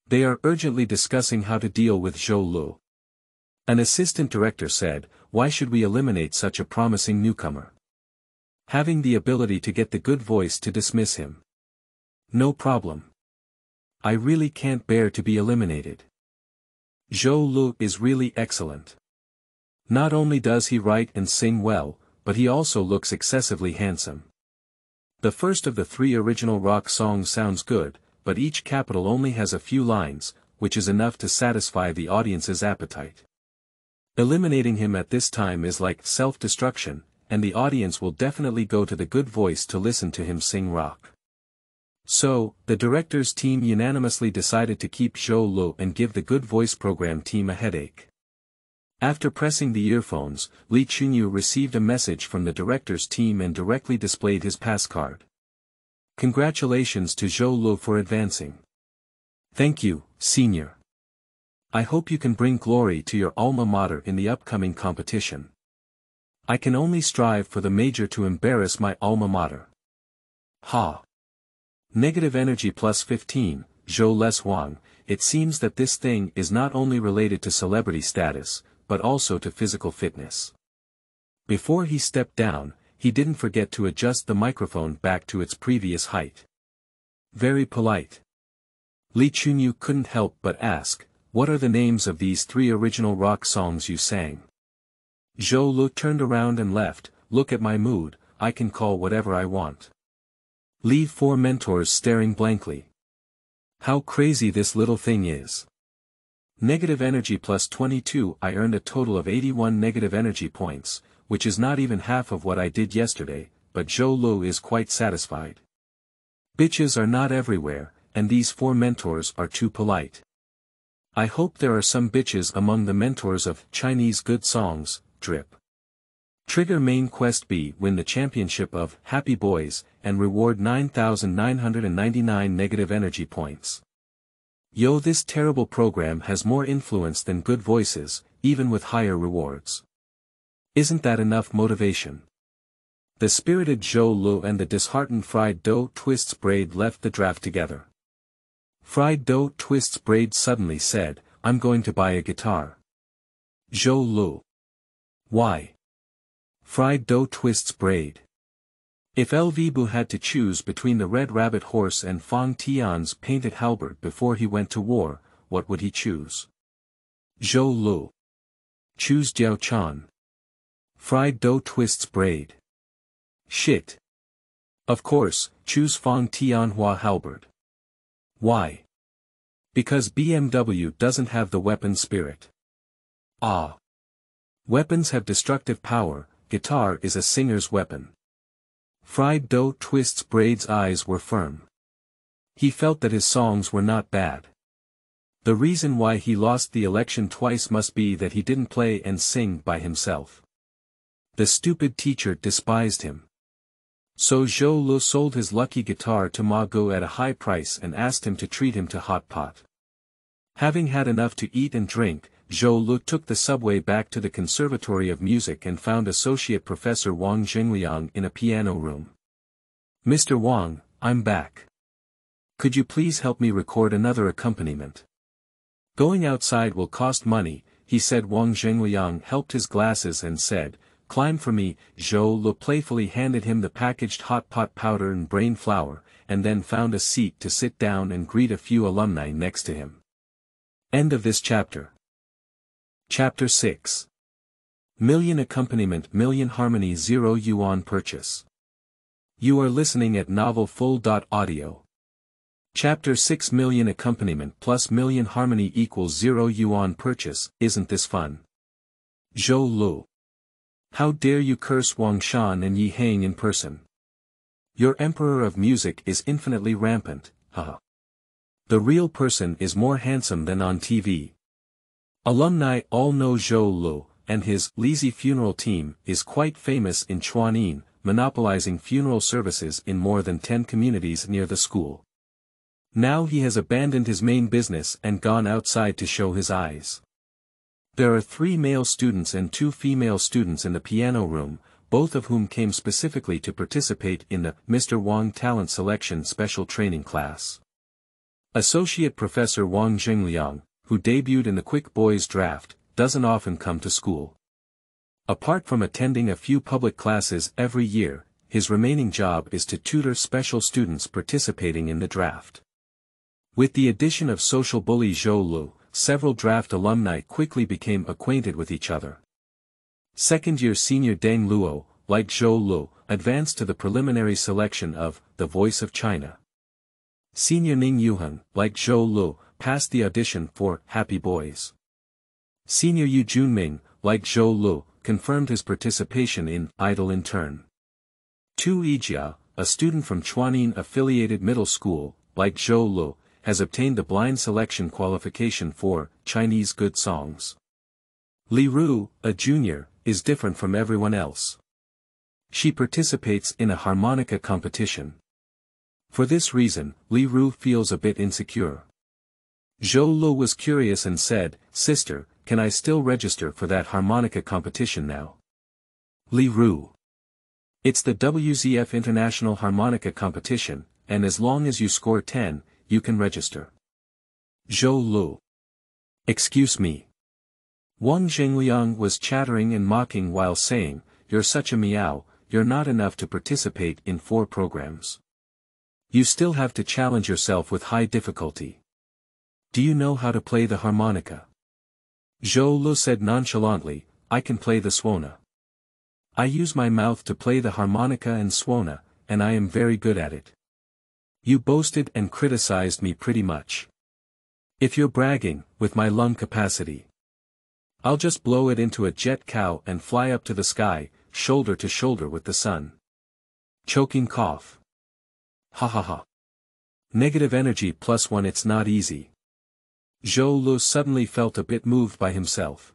They are urgently discussing how to deal with Zhou Lu. An assistant director said, Why should we eliminate such a promising newcomer? Having the ability to get the good voice to dismiss him. No problem. I really can't bear to be eliminated. Zhou Lu is really excellent. Not only does he write and sing well, but he also looks excessively handsome. The first of the three original rock songs sounds good, but each capital only has a few lines, which is enough to satisfy the audience's appetite. Eliminating him at this time is like self-destruction, and the audience will definitely go to the good voice to listen to him sing rock. So, the director's team unanimously decided to keep Zhou Lu and give the good voice program team a headache. After pressing the earphones, Li Chunyu received a message from the director's team and directly displayed his pass card. Congratulations to Zhou Lu for advancing. Thank you, senior. I hope you can bring glory to your alma mater in the upcoming competition. I can only strive for the major to embarrass my alma mater. Ha! Negative energy plus fifteen, Zhou Les Huang, it seems that this thing is not only related to celebrity status, but also to physical fitness. Before he stepped down, he didn't forget to adjust the microphone back to its previous height. Very polite. Li Chunyu couldn't help but ask, What are the names of these three original rock songs you sang? Zhou Lu turned around and left. Look at my mood, I can call whatever I want. Leave four mentors staring blankly. How crazy this little thing is. Negative energy plus twenty-two. I earned a total of eighty-one negative energy points, which is not even half of what I did yesterday, but Zhou Lu is quite satisfied. Bitches are not everywhere, and these four mentors are too polite. I hope there are some bitches among the mentors of Chinese Good Songs. Drip. Trigger main quest B. Win the championship of Happy Boys, and reward nine thousand nine hundred ninety-nine negative energy points. Yo, this terrible program has more influence than good voices, even with higher rewards. Isn't that enough motivation? The spirited Zhou Lu and the disheartened Fried Dough Twists Braid left the draft together. Fried Dough Twists Braid suddenly said, I'm going to buy a guitar. Zhou Lu. Why? Fried Dough Twists Braid. If L V Bu had to choose between the Red Rabbit Horse and Fang Tian's painted halberd before he went to war, what would he choose? Zhou Lu. Choose Jiao Chan. Fried Dough Twists Braid. Shit. Of course, choose Fang Tianhua halberd. Why? Because B M W doesn't have the weapon spirit. Ah. Weapons have destructive power, guitar is a singer's weapon. Fried Dough Twists Braid's eyes were firm. He felt that his songs were not bad. The reason why he lost the election twice must be that he didn't play and sing by himself. The stupid teacher despised him. So Zhou Lu sold his lucky guitar to Ma Gu at a high price and asked him to treat him to hot pot. Having had enough to eat and drink, Zhou Lu took the subway back to the Conservatory of Music and found Associate Professor Wang Zhengliang in a piano room. "Mister Wang, I'm back. Could you please help me record another accompaniment? Going outside will cost money," he said. Wang Zhengliang helped his glasses and said, "Climb for me." Zhou Lu playfully handed him the packaged hot pot powder and brain flour, and then found a seat to sit down and greet a few alumni next to him. End of this chapter. Chapter six. Million Accompaniment Million Harmony Zero Yuan Purchase. You are listening at novel full dot audio. Chapter six Million Accompaniment plus Million Harmony equals Zero Yuan Purchase. Isn't this fun? Zhou Lu, how dare you curse Wang Shan and Yi Hang in person? Your emperor of music is infinitely rampant, haha. The real person is more handsome than on T V. Alumni all know Zhou Lu, and his lazy funeral team is quite famous in Chuanin, monopolizing funeral services in more than ten communities near the school. Now he has abandoned his main business and gone outside to show his eyes. There are three male students and two female students in the piano room, both of whom came specifically to participate in the Mister Wang Talent Selection Special Training Class. Associate Professor Wang Zhengliang, who debuted in the Quick Boys draft, doesn't often come to school. Apart from attending a few public classes every year, his remaining job is to tutor special students participating in the draft. With the addition of social bully Zhou Lu, several draft alumni quickly became acquainted with each other. Second-year senior Deng Luo, like Zhou Lu, advanced to the preliminary selection of The Voice of China. Senior Ning Yuhan, like Zhou Lu, passed the audition for Happy Boys. Senior Yu Junming, like Zhou Lu, confirmed his participation in Idol Intern. Tu Yijia, a student from Chuanin-affiliated middle school, like Zhou Lu, has obtained the blind selection qualification for Chinese Good Songs. Li Ru, a junior, is different from everyone else. She participates in a harmonica competition. For this reason, Li Ru feels a bit insecure. Zhou Lu was curious and said, "Sister, can I still register for that harmonica competition now?" "Li Ru, it's the W Z F International Harmonica Competition, and as long as you score ten, you can register." Zhou Lu, excuse me. Wang Zhengliang was chattering and mocking while saying, "You're such a meow, you're not enough to participate in four programs. You still have to challenge yourself with high difficulty. Do you know how to play the harmonica?" Zhou Lu said nonchalantly, "I can play the swona. I use my mouth to play the harmonica and swona, and I am very good at it. You boasted and criticized me pretty much. If you're bragging, with my lung capacity, I'll just blow it into a jet cow and fly up to the sky, shoulder to shoulder with the sun." Choking cough. Ha ha ha. Negative energy plus one. It's not easy. Zhou Lu suddenly felt a bit moved by himself.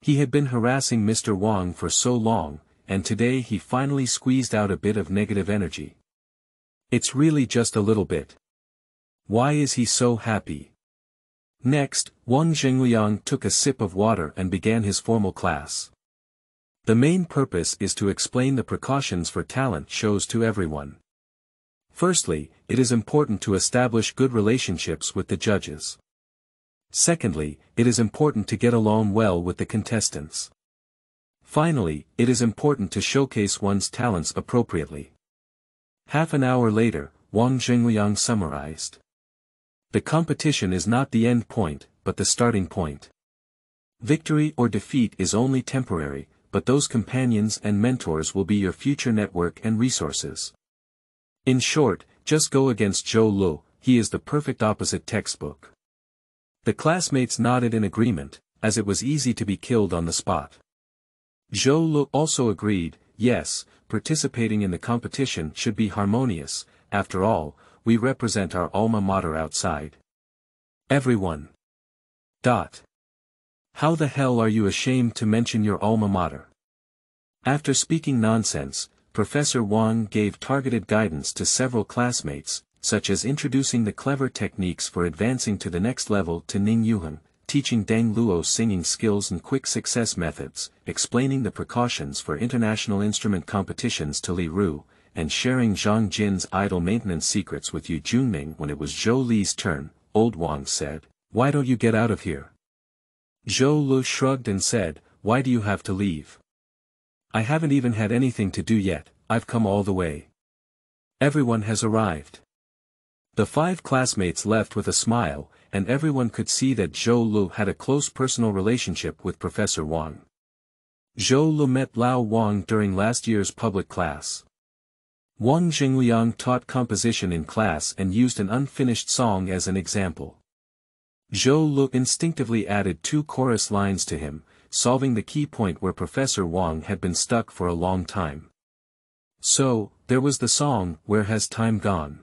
He had been harassing Mister Wang for so long, and today he finally squeezed out a bit of negative energy. It's really just a little bit. Why is he so happy? Next, Wang Zhengliang took a sip of water and began his formal class. The main purpose is to explain the precautions for talent shows to everyone. Firstly, it is important to establish good relationships with the judges. Secondly, it is important to get along well with the contestants. Finally, it is important to showcase one's talents appropriately. Half an hour later, Wang Zhengliang summarized. The competition is not the end point, but the starting point. Victory or defeat is only temporary, but those companions and mentors will be your future network and resources. In short, just go against Zhou Lu, he is the perfect opposite textbook. The classmates nodded in agreement, as it was easy to be killed on the spot. Zhou Lu also agreed, yes, participating in the competition should be harmonious, after all, we represent our alma mater outside. Everyone. Dot. How the hell are you ashamed to mention your alma mater? After speaking nonsense, Professor Wang gave targeted guidance to several classmates, such as introducing the clever techniques for advancing to the next level to Ning Yuhan, teaching Deng Luo singing skills and quick success methods, explaining the precautions for international instrument competitions to Li Ru, and sharing Zhang Jin's idol maintenance secrets with Yu Junming when it was Zhou Li's turn. Old Wang said, "Why don't you get out of here?" Zhou Lu shrugged and said, "Why do you have to leave? I haven't even had anything to do yet, I've come all the way." Everyone has arrived. The five classmates left with a smile, and everyone could see that Zhou Lu had a close personal relationship with Professor Wang. Zhou Lu met Lao Wang during last year's public class. Wang Jingliang taught composition in class and used an unfinished song as an example. Zhou Lu instinctively added two chorus lines to him, solving the key point where Professor Wang had been stuck for a long time. So, there was the song, Where Has Time Gone?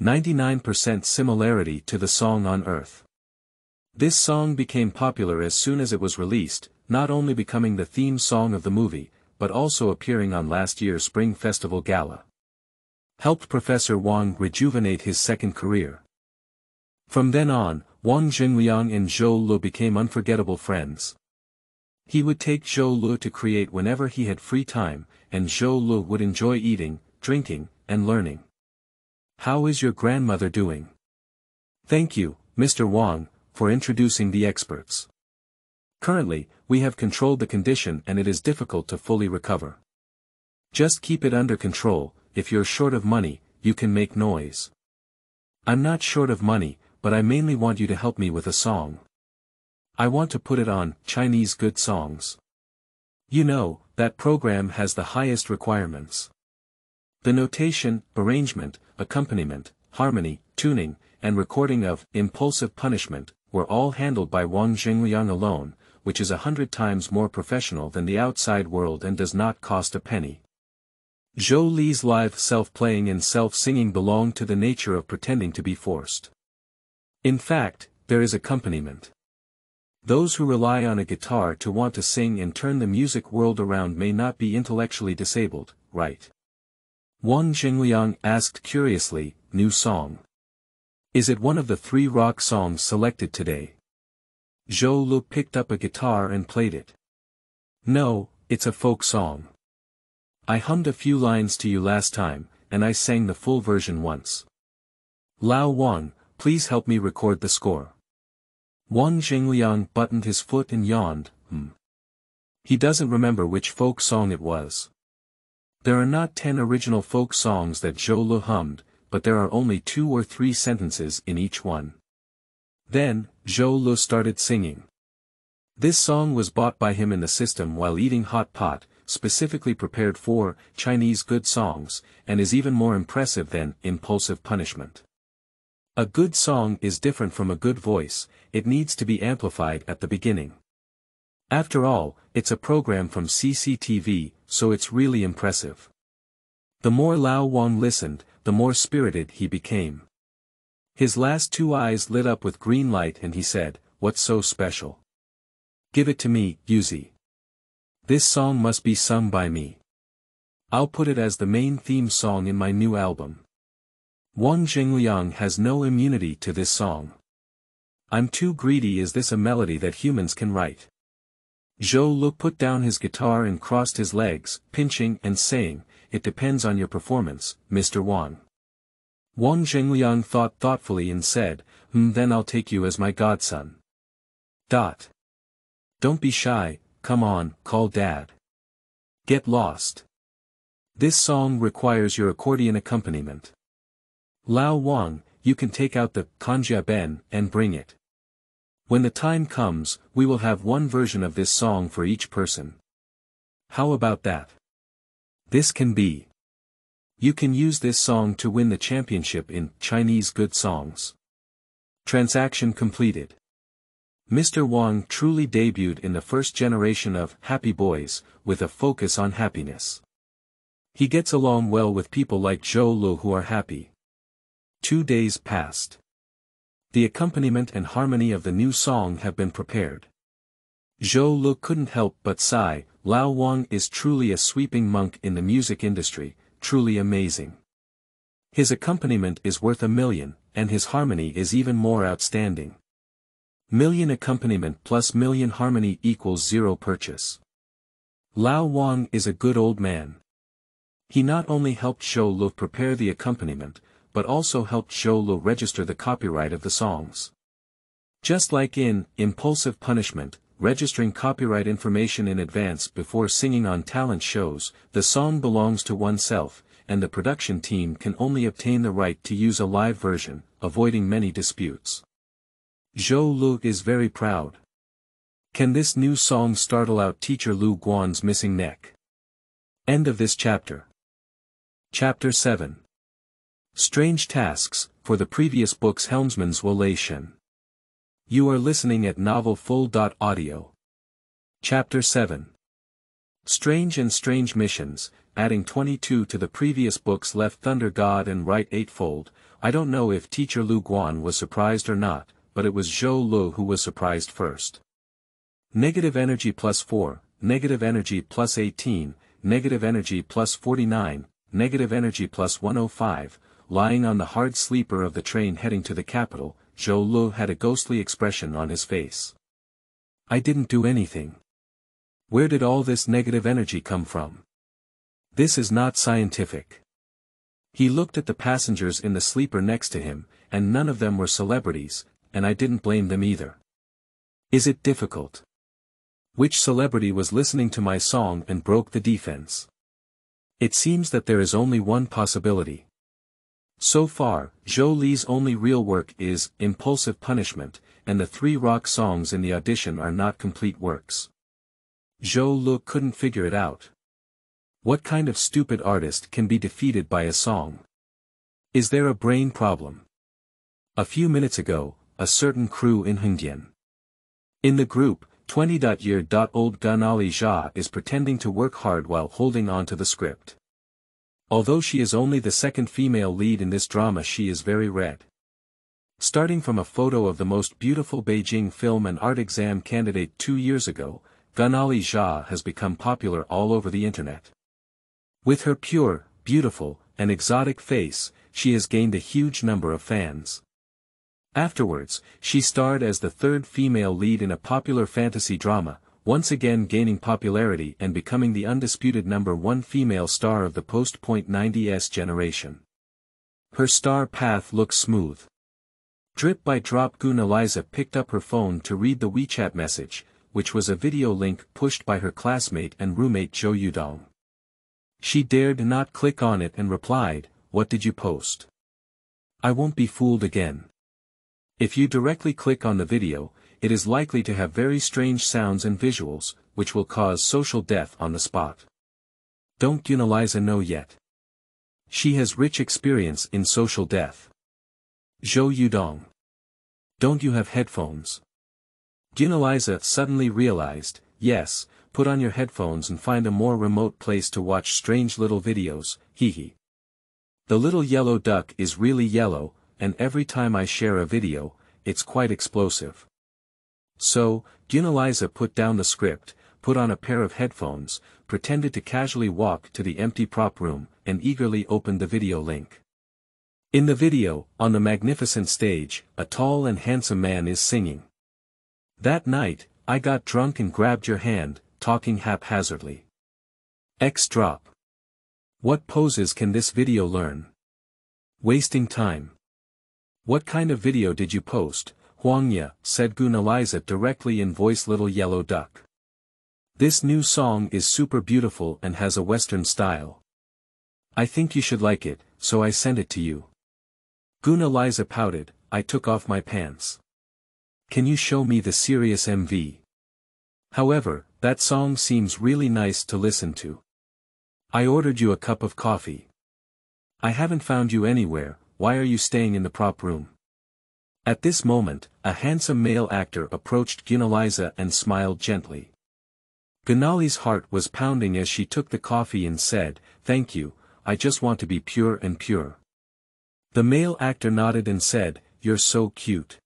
ninety-nine percent similarity to the song On Earth. This song became popular as soon as it was released, not only becoming the theme song of the movie, but also appearing on last year's Spring Festival Gala. Helped Professor Wang rejuvenate his second career. From then on, Wang Jingliang and Zhou Lu became unforgettable friends. He would take Zhou Lu to create whenever he had free time, and Zhou Lu would enjoy eating, drinking, and learning. "How is your grandmother doing? Thank you, Mister Wang, for introducing the experts. Currently, we have controlled the condition and it is difficult to fully recover. Just keep it under control. If you're short of money, you can make noise. I'm not short of money, but I mainly want you to help me with a song. I want to put it on Chinese Good Songs. You know, that program has the highest requirements. The notation, arrangement, accompaniment, harmony, tuning, and recording of Impulsive Punishment were all handled by Wang Jingliang alone, which is a hundred times more professional than the outside world and does not cost a penny." Zhou Li's live self-playing and self-singing belong to the nature of pretending to be forced. In fact, there is accompaniment. Those who rely on a guitar to want to sing and turn the music world around may not be intellectually disabled, right? Wang Jingliang asked curiously, "New song. Is it one of the three rock songs selected today?" Zhou Lu picked up a guitar and played it. "No, it's a folk song. I hummed a few lines to you last time, and I sang the full version once. Lao Wang, please help me record the score." Wang Jingliang buttoned his foot and yawned, hmm. He doesn't remember which folk song it was. There are not ten original folk songs that Zhou Lu hummed, but there are only two or three sentences in each one. Then, Zhou Lu started singing. This song was bought by him in the system while eating hot pot, specifically prepared for Chinese Good Songs, and is even more impressive than Impulsive Punishment. A good song is different from a good voice, it needs to be amplified at the beginning. After all, it's a program from C C T V, so it's really impressive. The more Lao Wang listened, the more spirited he became. His last two eyes lit up with green light and he said, "What's so special? Give it to me, Yuzi. This song must be sung by me. I'll put it as the main theme song in my new album. Wang Jingliang has no immunity to this song. I'm too greedy. Is this a melody that humans can write?" Zhou Lu put down his guitar and crossed his legs, pinching and saying, "It depends on your performance, Mister Wang." Wang Jingliang thought thoughtfully and said, hmm then I'll take you as my godson. Dot. Don't be shy, come on, call dad. Get lost. This song requires your accordion accompaniment. Lao Wang, you can take out the Kanjia Ben and bring it. When the time comes, we will have one version of this song for each person. How about that? This can be. You can use this song to win the championship in Chinese Good Songs. Transaction completed. Mister Wang truly debuted in the first generation of Happy Boys, with a focus on happiness. He gets along well with people like Zhou Lu who are happy. Two days passed. the accompaniment and harmony of the new song have been prepared. Zhou Lu couldn't help but sigh, Lao Wang is truly a sweeping monk in the music industry, truly amazing. His accompaniment is worth a million, and his harmony is even more outstanding. Million accompaniment plus million harmony equals zero purchase. Lao Wang is a good old man. He not only helped Zhou Lu prepare the accompaniment, but also helped Zhou Lu register the copyright of the songs. Just like in Impulsive Punishment, registering copyright information in advance before singing on talent shows, the song belongs to oneself, and the production team can only obtain the right to use a live version, avoiding many disputes. Zhou Lu is very proud. Can this new song startle out teacher Lu Guan's missing neck? End of this chapter. Chapter seven. Strange Tasks, for the previous book's helmsman's Wolation. You are listening at novel full dot audio. Chapter seven. Strange and Strange Missions, adding twenty-two to the previous book's left Thunder God and right eightfold. I don't know if teacher Lu Guan was surprised or not, but it was Zhou Lu who was surprised first. Negative energy plus four, negative energy plus eighteen, negative energy plus forty-nine, negative energy plus one hundred five, lying on the hard sleeper of the train heading to the capital, Zhou Lu had a ghostly expression on his face. I didn't do anything. Where did all this negative energy come from? This is not scientific. He looked at the passengers in the sleeper next to him, and none of them were celebrities, and I didn't blame them either. Is it difficult? Which celebrity was listening to my song and broke the defense? It seems that there is only one possibility. So far, Zhou Li's only real work is Impulsive Punishment, and the three rock songs in the audition are not complete works. Zhou Lu couldn't figure it out. What kind of stupid artist can be defeated by a song? Is there a brain problem? A few minutes ago, a certain crew in Hengdian. In the group, twenty-year-old Gun Ali Jia is pretending to work hard while holding on to the script. Although she is only the second female lead in this drama, she is very red. Starting from a photo of the most beautiful Beijing film and art exam candidate two years ago, Gun Ali Jia has become popular all over the internet. With her pure, beautiful, and exotic face, she has gained a huge number of fans. Afterwards, she starred as the third female lead in a popular fantasy drama, once again gaining popularity and becoming the undisputed number one female star of the post nineties generation. Her star path looks smooth. Drip by drop, Gun Eliza picked up her phone to read the WeChat message, which was a video link pushed by her classmate and roommate Zhou Yudong. She dared not click on it and replied, "What did you post? I won't be fooled again." If you directly click on the video, it is likely to have very strange sounds and visuals, which will cause social death on the spot. Don't Gun Eliza know yet? She has rich experience in social death. Zhou Yudong. Don't you have headphones? Gun Eliza suddenly realized, yes, put on your headphones and find a more remote place to watch strange little videos, hee hee. The little yellow duck is really yellow, and every time I share a video, it's quite explosive. So, Gun Eliza put down the script, put on a pair of headphones, pretended to casually walk to the empty prop room, and eagerly opened the video link. In the video, on the magnificent stage, a tall and handsome man is singing. That night, I got drunk and grabbed your hand, talking haphazardly. X drop. What poses can this video learn? Wasting time. What kind of video did you post, Huangya, said Gun Eliza directly in voice Little Yellow Duck. This new song is super beautiful and has a Western style. I think you should like it, so I sent it to you. Gun Eliza pouted, I took off my pants. Can you show me the serious M V? However, that song seems really nice to listen to. I ordered you a cup of coffee. I haven't found you anywhere. Why are you staying in the prop room? At this moment, a handsome male actor approached Gun Eliza and smiled gently. Gunali's heart was pounding as she took the coffee and said, thank you, I just want to be pure and pure. The male actor nodded and said, you're so cute.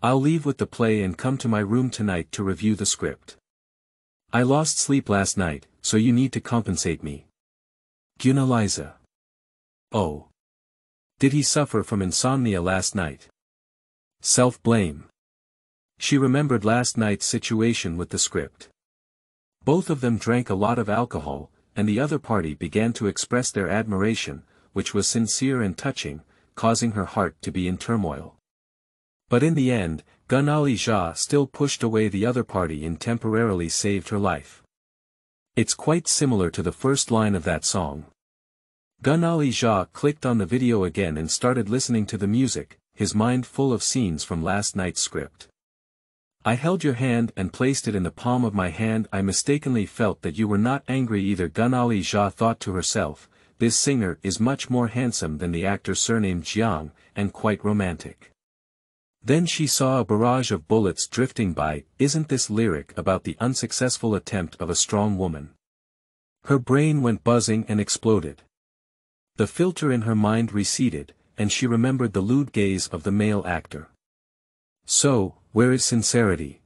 I'll leave with the play and come to my room tonight to review the script. I lost sleep last night, so you need to compensate me. Gunaliza. Oh. Did he suffer from insomnia last night? Self-blame. She remembered last night's situation with the script. Both of them drank a lot of alcohol, and the other party began to express their admiration, which was sincere and touching, causing her heart to be in turmoil. But in the end, Gunali Jia still pushed away the other party and temporarily saved her life. It's quite similar to the first line of that song. Gunali Jia clicked on the video again and started listening to the music, his mind full of scenes from last night's script. I held your hand and placed it in the palm of my hand. I mistakenly felt that you were not angry either. Gunali Jia thought to herself, this singer is much more handsome than the actor surnamed Jiang, and quite romantic. Then she saw a barrage of bullets drifting by. Isn't this lyric about the unsuccessful attempt of a strong woman? Her brain went buzzing and exploded. The filter in her mind receded, and she remembered the lewd gaze of the male actor. So, where is sincerity?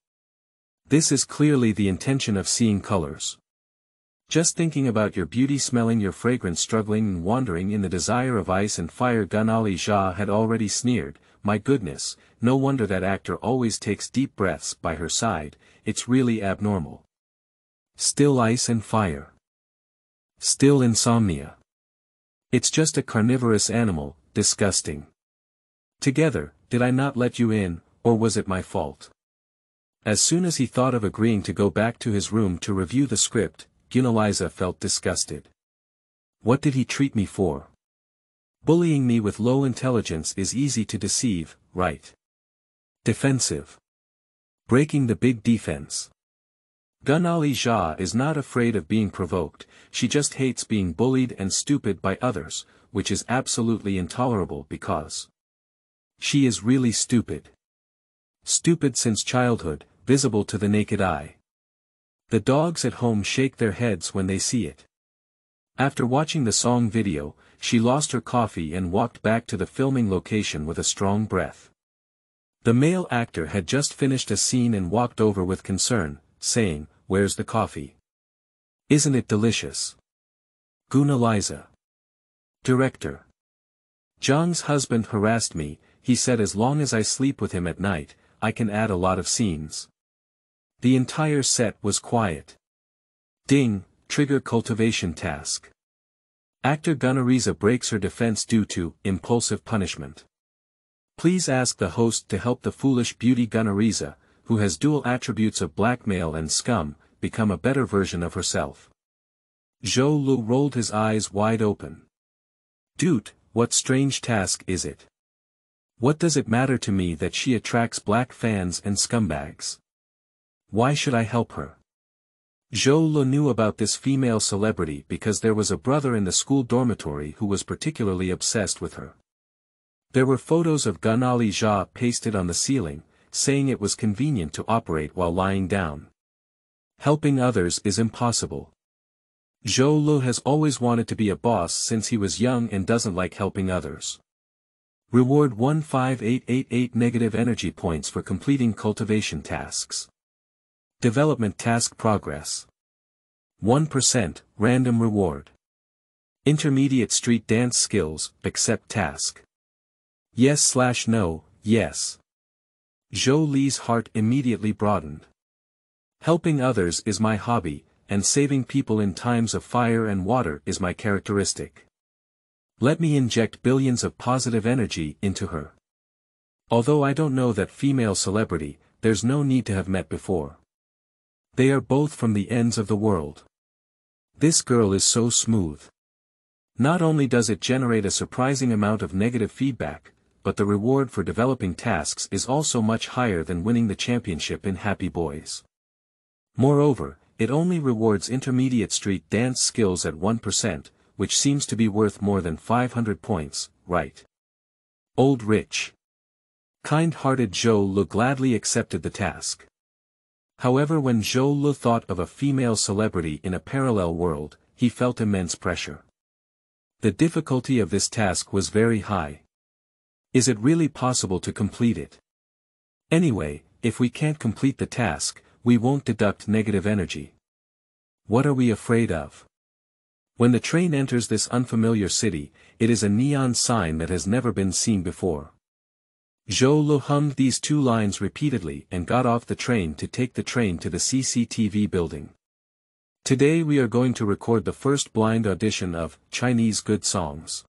This is clearly the intention of seeing colors. Just thinking about your beauty, smelling your fragrance, struggling and wandering in the desire of ice and fire. Gunali Jia had already sneered, my goodness, no wonder that actor always takes deep breaths by her side, it's really abnormal. Still ice and fire. Still insomnia. It's just a carnivorous animal, disgusting. Together, did I not let you in, or was it my fault? As soon as he thought of agreeing to go back to his room to review the script, Gunaliza felt disgusted. What did he treat me for? Bullying me with low intelligence is easy to deceive, right? Defensive. Breaking the big defense. Gunali Jia is not afraid of being provoked, she just hates being bullied and stupid by others, which is absolutely intolerable because she is really stupid. Stupid since childhood, visible to the naked eye. The dogs at home shake their heads when they see it. After watching the song video, she lost her coffee and walked back to the filming location with a strong breath. The male actor had just finished a scene and walked over with concern, saying, where's the coffee? Isn't it delicious? Gunaliza. Director. Zhang's husband harassed me, he said as long as I sleep with him at night, I can add a lot of scenes. The entire set was quiet. Ding, trigger cultivation task. Actor Gunariza breaks her defense due to impulsive punishment. Please ask the host to help the foolish beauty Gunariza, who has dual attributes of blackmail and scum, become a better version of herself. Zhou Lu rolled his eyes wide open. Dude, what strange task is it? What does it matter to me that she attracts black fans and scumbags? Why should I help her? Zhou Lu knew about this female celebrity because there was a brother in the school dormitory who was particularly obsessed with her. There were photos of Gunali Jia pasted on the ceiling, saying it was convenient to operate while lying down. Helping others is impossible. Zhou Lu has always wanted to be a boss since he was young and doesn't like helping others. Reward one five eight eight eight negative energy points for completing cultivation tasks. Development task progress. one percent, random reward. Intermediate street dance skills, accept task. Yes slash no, yes. Zhou Li's heart immediately broadened. Helping others is my hobby, and saving people in times of fire and water is my characteristic. Let me inject billions of positive energy into her. Although I don't know that female celebrity, there's no need to have met before. They are both from the ends of the world. This girl is so smooth. Not only does it generate a surprising amount of negative feedback, but the reward for developing tasks is also much higher than winning the championship in Happy Boys. Moreover, it only rewards intermediate street dance skills at one percent, which seems to be worth more than five hundred points, right? Old rich. Kind-hearted Zhou Lu gladly accepted the task. However, when Zhou Lu thought of a female celebrity in a parallel world, he felt immense pressure. The difficulty of this task was very high. Is it really possible to complete it? Anyway, if we can't complete the task, we won't deduct negative energy. What are we afraid of? When the train enters this unfamiliar city, it is a neon sign that has never been seen before. Zhou Lu hummed these two lines repeatedly and got off the train to take the train to the C C T V building. Today we are going to record the first blind audition of Chinese Good Songs.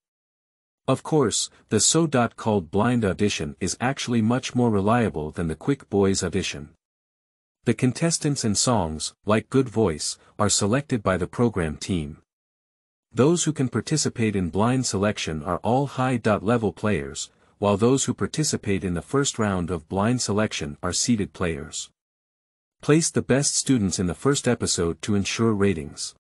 Of course, the so-called blind audition is actually much more reliable than the Quick Boys audition. The contestants and songs, like Good Voice, are selected by the program team. Those who can participate in blind selection are all high-level players, while those who participate in the first round of blind selection are seeded players. Place the best students in the first episode to ensure ratings.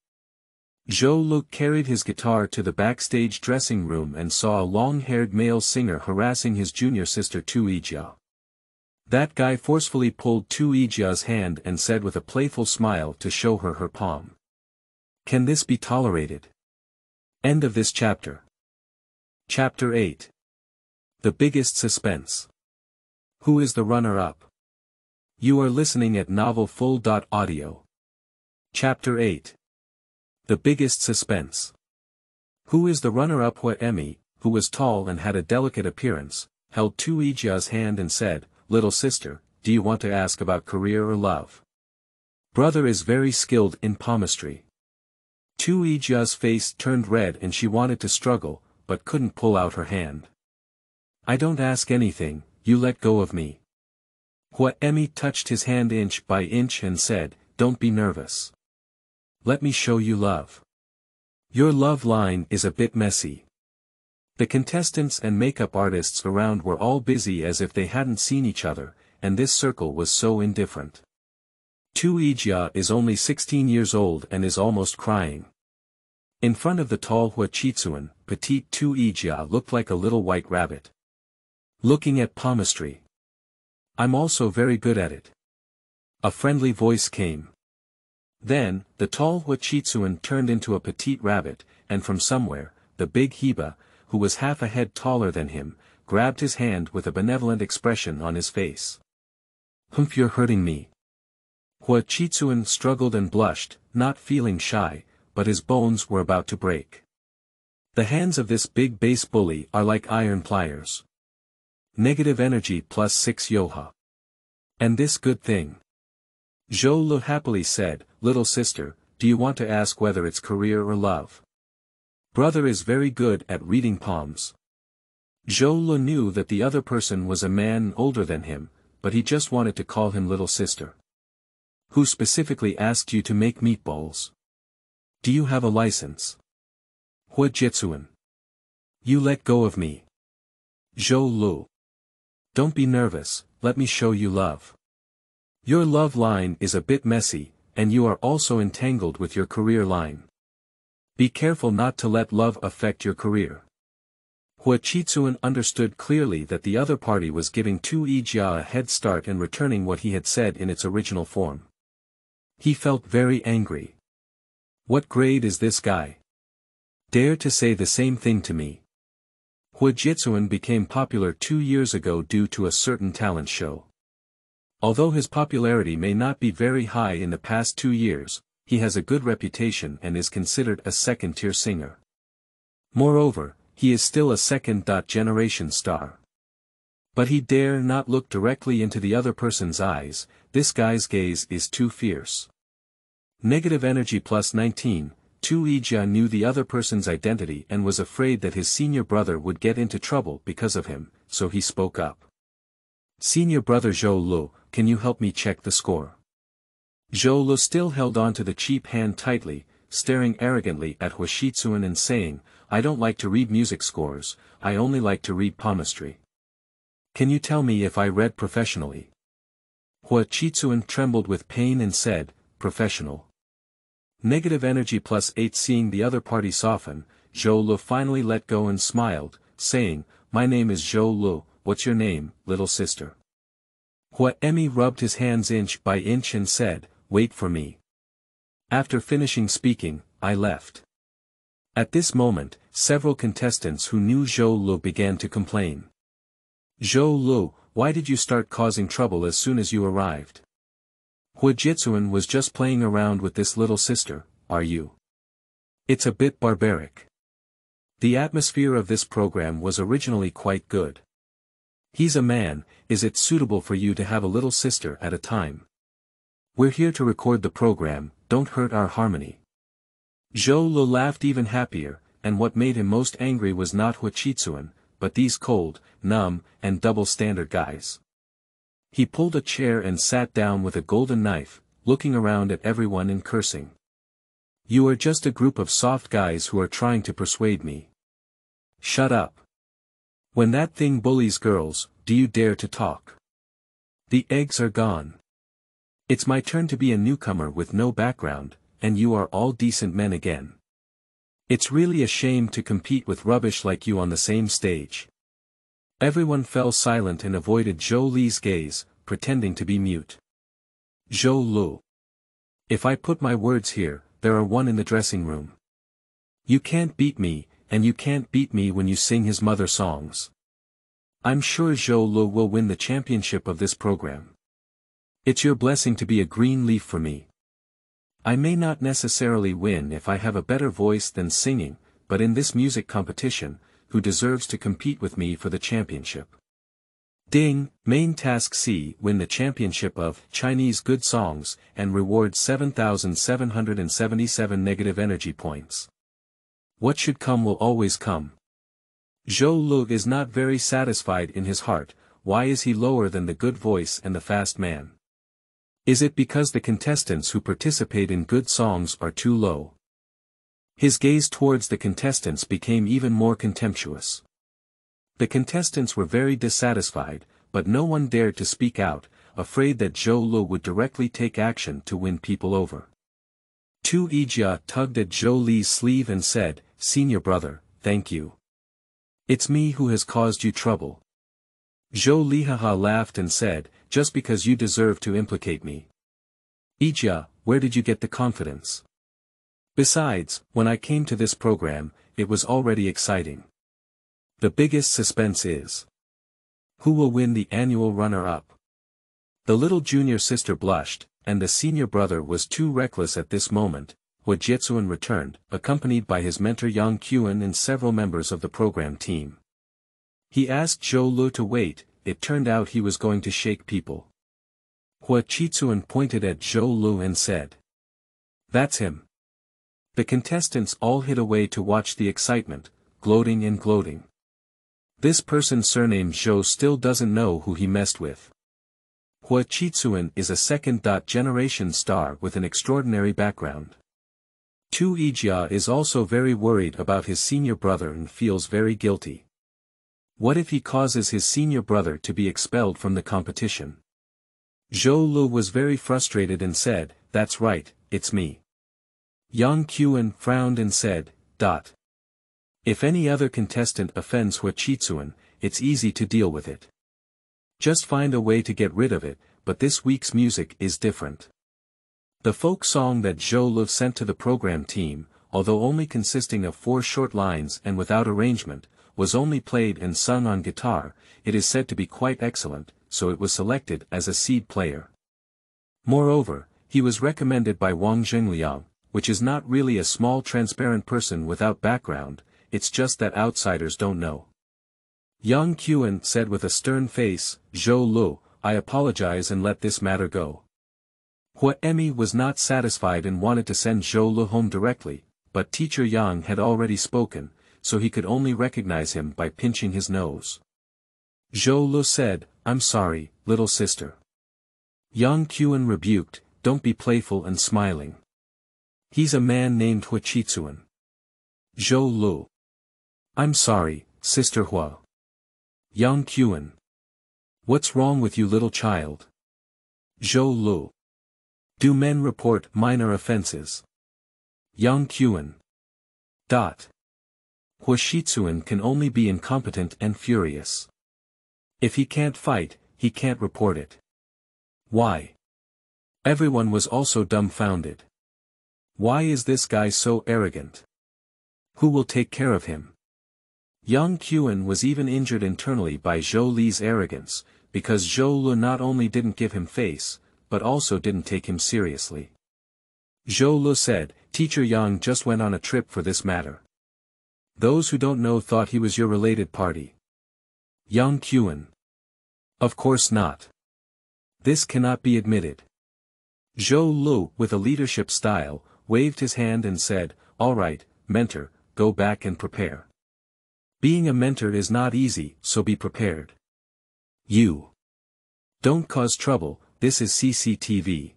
Zhou Lu carried his guitar to the backstage dressing room and saw a long-haired male singer harassing his junior sister Tu Yijia. That guy forcefully pulled Tu Yijia's hand and said with a playful smile to show her her palm. Can this be tolerated? End of this chapter. Chapter eight. The biggest suspense. Who is the runner-up? You are listening at NovelFull dot audio. Chapter eight. The biggest suspense. Who is the runner-up? Hua Emi, who was tall and had a delicate appearance, held Tu Yijia's hand and said, "Little sister, do you want to ask about career or love? Brother is very skilled in palmistry." Tu Yijia's face turned red and she wanted to struggle, but couldn't pull out her hand. "I don't ask anything, you let go of me." Hua Emi touched his hand inch by inch and said, "Don't be nervous. Let me show you love. Your love line is a bit messy." The contestants and makeup artists around were all busy as if they hadn't seen each other, and this circle was so indifferent. Tu Yijia is only sixteen years old and is almost crying. In front of the tall Hua Chitsuan, petite Tu Yijia looked like a little white rabbit. Looking at palmistry. "I'm also very good at it." A friendly voice came. Then, the tall Hua Chitsuan turned into a petite rabbit, and from somewhere, the big Heba, who was half a head taller than him, grabbed his hand with a benevolent expression on his face. "Humph, you're hurting me." Hua Chitsuan struggled and blushed, not feeling shy, but his bones were about to break. The hands of this big bass bully are like iron pliers. Negative energy plus six yoha. And this good thing. Zhou Lu happily said, "Little sister, do you want to ask whether it's career or love? Brother is very good at reading palms." Zhou Lu knew that the other person was a man older than him, but he just wanted to call him little sister. "Who specifically asked you to make meatballs? Do you have a license?" "Hua Jitsuan. You let go of me." "Zhou Lu. Don't be nervous, let me show you love. Your love line is a bit messy, and you are also entangled with your career line. Be careful not to let love affect your career." Hua Chitsuan understood clearly that the other party was giving Tu Yijia a head start and returning what he had said in its original form. He felt very angry. "What grade is this guy? Dare to say the same thing to me." Hua Jitsuan became popular two years ago due to a certain talent show. Although his popularity may not be very high in the past two years, he has a good reputation and is considered a second-tier singer. Moreover, he is still a second-generation star. But he dare not look directly into the other person's eyes, this guy's gaze is too fierce. Negative energy plus nineteen, Tu Yijia knew the other person's identity and was afraid that his senior brother would get into trouble because of him, so he spoke up. "Senior brother Zhou Lu, can you help me check the score?" Zhou Lu still held on to the cheap hand tightly, staring arrogantly at Hua Chitsuan and saying, "I don't like to read music scores, I only like to read palmistry. Can you tell me if I read professionally?" Hua Chitsuan trembled with pain and said, "Professional." Negative energy plus eight. Seeing the other party soften, Zhou Lu finally let go and smiled, saying, "My name is Zhou Lu, what's your name, little sister?" Hua Emi rubbed his hands inch by inch and said, "Wait for me." After finishing speaking, I left. At this moment, several contestants who knew Zhou Lu began to complain. Zhou Lu, why did you start causing trouble as soon as you arrived? Hua Jitsuan was just playing around with this little sister, are you? It's a bit barbaric. The atmosphere of this program was originally quite good. He's a man, is it suitable for you to have a little sister at a time? We're here to record the program, don't hurt our harmony. Zhou Lu laughed even happier, and what made him most angry was not Hua Jitsuan, but these cold, numb, and double-standard guys. He pulled a chair and sat down with a golden knife, looking around at everyone and cursing. You are just a group of soft guys who are trying to persuade me. Shut up. When that thing bullies girls, do you dare to talk? The eggs are gone. It's my turn to be a newcomer with no background, and you are all decent men again. It's really a shame to compete with rubbish like you on the same stage. Everyone fell silent and avoided Zhou Li's gaze, pretending to be mute. Zhou Lu. If I put my words here, there are one in the dressing room. You can't beat me, and you can't beat me when you sing his mother songs. I'm sure Zhou Lu will win the championship of this program. It's your blessing to be a green leaf for me. I may not necessarily win if I have a better voice than singing, but in this music competition, who deserves to compete with me for the championship? Ding, main task C, win the championship of Chinese Good Songs, and reward seven thousand seven hundred seventy-seven negative energy points. What should come will always come. Zhou Lu is not very satisfied in his heart, why is he lower than the good voice and the fast man? Is it because the contestants who participate in good songs are too low? His gaze towards the contestants became even more contemptuous. The contestants were very dissatisfied, but no one dared to speak out, afraid that Zhou Lu would directly take action to win people over. Tu Yijia tugged at Zhou Li's sleeve and said, Senior brother, thank you. It's me who has caused you trouble. Zhou Lihaha laughed and said, just because you deserve to implicate me. Yijia, where did you get the confidence? Besides, when I came to this program, it was already exciting. The biggest suspense is, who will win the annual runner-up? The little junior sister blushed, and the senior brother was too reckless at this moment. Hua Jitsuan returned, accompanied by his mentor Yang Qian and several members of the program team. He asked Zhou Lu to wait, it turned out he was going to shake people. Hua Jitsuan pointed at Zhou Lu and said, That's him. The contestants all hid away to watch the excitement, gloating and gloating. This person surnamed Zhou still doesn't know who he messed with. Hua Jitsuan is a second-generation star with an extraordinary background. Tu Yijia is also very worried about his senior brother and feels very guilty. What if he causes his senior brother to be expelled from the competition? Zhou Lu was very frustrated and said, That's right, it's me. Yang Qian frowned and said, Dot. If any other contestant offends Hua Jitsuan, it's easy to deal with it. Just find a way to get rid of it, but this week's music is different. The folk song that Zhou Lu sent to the program team, although only consisting of four short lines and without arrangement, was only played and sung on guitar, it is said to be quite excellent, so it was selected as a seed player. Moreover, he was recommended by Wang Zhengliang, which is not really a small transparent person without background, it's just that outsiders don't know. Yang Qian said with a stern face, Zhou Lu, I apologize and let this matter go. Hua Emi was not satisfied and wanted to send Zhou Lu home directly, but teacher Yang had already spoken, so he could only recognize him by pinching his nose. Zhou Lu said, I'm sorry, little sister. Yang Qian rebuked, Don't be playful and smiling. He's a man named Hua Jitsuan. Zhou Lu. I'm sorry, Sister Hua. Yang Qian. What's wrong with you little child? Zhou Lu. Do men report minor offenses? Yang Qian. Dot. Hua Jitsuan can only be incompetent and furious. If he can't fight, he can't report it. Why? Everyone was also dumbfounded. Why is this guy so arrogant? Who will take care of him? Yang Qian was even injured internally by Zhou Li's arrogance, because Zhou Li not only didn't give him face, but also didn't take him seriously. Zhou Li said, "Teacher Yang just went on a trip for this matter. Those who don't know thought he was your related party." Yang Qian: "Of course not. This cannot be admitted." Zhou Li, with a leadership style, waved his hand and said, "All right, mentor, go back and prepare. Being a mentor is not easy, so be prepared. You don't cause trouble, this is C C T V."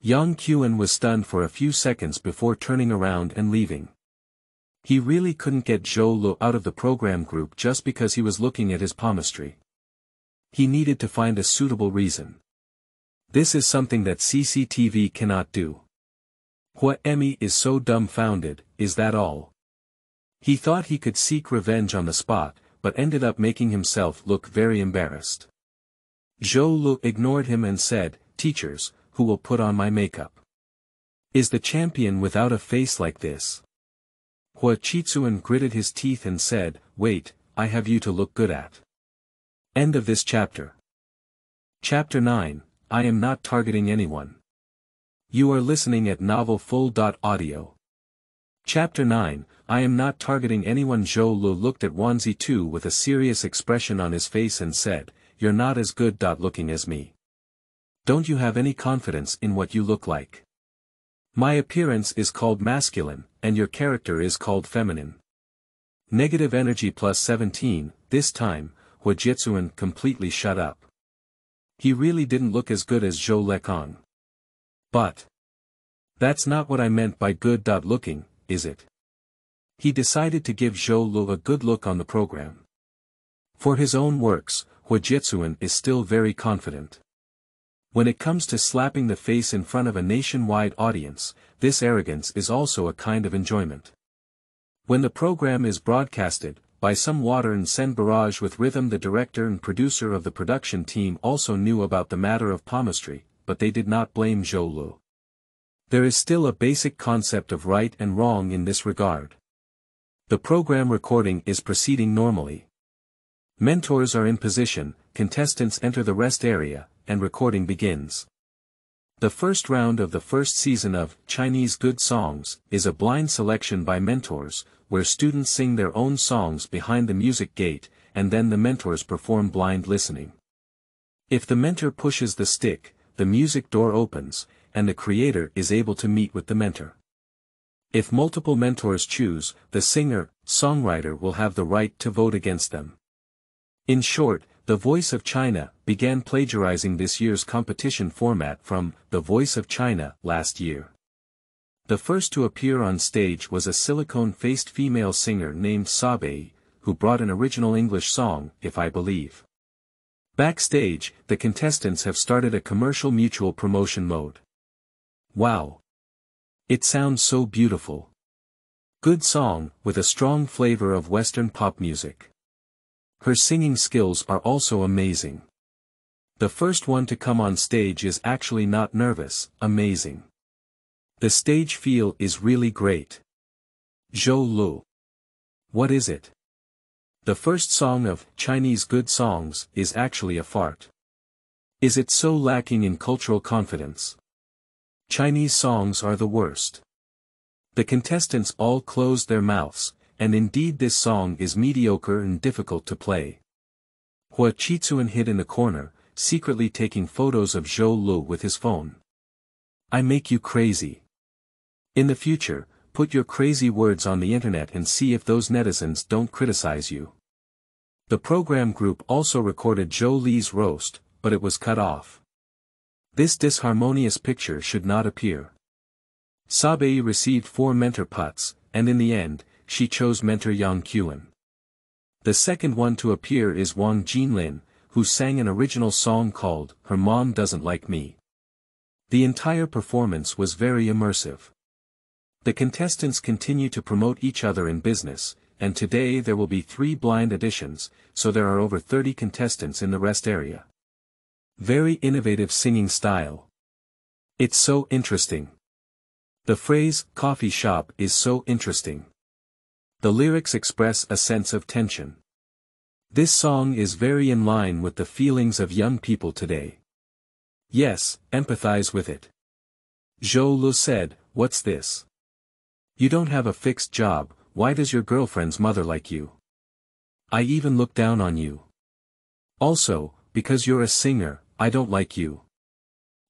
Yang Qian was stunned for a few seconds before turning around and leaving. He really couldn't get Zhou Li out of the program group just because he was looking at his palmistry. He needed to find a suitable reason. This is something that C C T V cannot do. Hua Emi is so dumbfounded, is that all? He thought he could seek revenge on the spot, but ended up making himself look very embarrassed. Zhou Li ignored him and said, "Teachers, who will put on my makeup? Is the champion without a face like this?" Hua Qitsuan gritted his teeth and said, "Wait, I have you to look good at." End of this chapter. Chapter nine, I am not targeting anyone. You are listening at novel full dot audio. Chapter nine, I am not targeting anyone. Zhou Li looked at Wanzi Tu with a serious expression on his face and said, "You're not as good looking as me. Don't you have any confidence in what you look like? My appearance is called masculine, and your character is called feminine. Negative energy plus seventeen, this time, Hua Jitsuan completely shut up. He really didn't look as good as Zhou Lekong. But that's not what I meant by good looking, is it?" He decided to give Zhou Li a good look on the program. For his own works, Hua Jitsuan is still very confident. When it comes to slapping the face in front of a nationwide audience, this arrogance is also a kind of enjoyment. When the program is broadcasted by some water and send barrage with rhythm, the director and producer of the production team also knew about the matter of palmistry, but they did not blame Zhou Li. There is still a basic concept of right and wrong in this regard. The program recording is proceeding normally. Mentors are in position, contestants enter the rest area, and recording begins. The first round of the first season of Chinese Good Songs is a blind selection by mentors, where students sing their own songs behind the music gate, and then the mentors perform blind listening. If the mentor pushes the stick, the music door opens, and the creator is able to meet with the mentor. If multiple mentors choose, the singer-songwriter will have the right to vote against them. In short, The Voice of China began plagiarizing this year's competition format from The Voice of China last year. The first to appear on stage was a silicone-faced female singer named Sabei, who brought an original English song, If I Believe. Backstage, the contestants have started a commercial mutual promotion mode. Wow! It sounds so beautiful. Good song, with a strong flavor of Western pop music. Her singing skills are also amazing. The first one to come on stage is actually not nervous, amazing. The stage feel is really great. Zhou Li: "What is it? The first song of Chinese Good Songs is actually a fart. Is it so lacking in cultural confidence? Chinese songs are the worst." The contestants all closed their mouths, and indeed this song is mediocre and difficult to play. Hua Qitsuan hid in the corner, secretly taking photos of Zhou Li with his phone. "I make you crazy. In the future, put your crazy words on the internet and see if those netizens don't criticize you." The program group also recorded Zhou Li's roast, but it was cut off. This disharmonious picture should not appear. Sabei received four mentor putts, and in the end, she chose mentor Yang Qian. The second one to appear is Wang Jinlin, who sang an original song called Her Mom Doesn't Like Me. The entire performance was very immersive. The contestants continue to promote each other in business, and today there will be three blind editions, so there are over thirty contestants in the rest area. Very innovative singing style. It's so interesting. The phrase, coffee shop, is so interesting. The lyrics express a sense of tension. This song is very in line with the feelings of young people today. Yes, empathize with it. Zhou Lu said, "What's this? You don't have a fixed job, why does your girlfriend's mother like you? I even look down on you. Also, because you're a singer, I don't like you.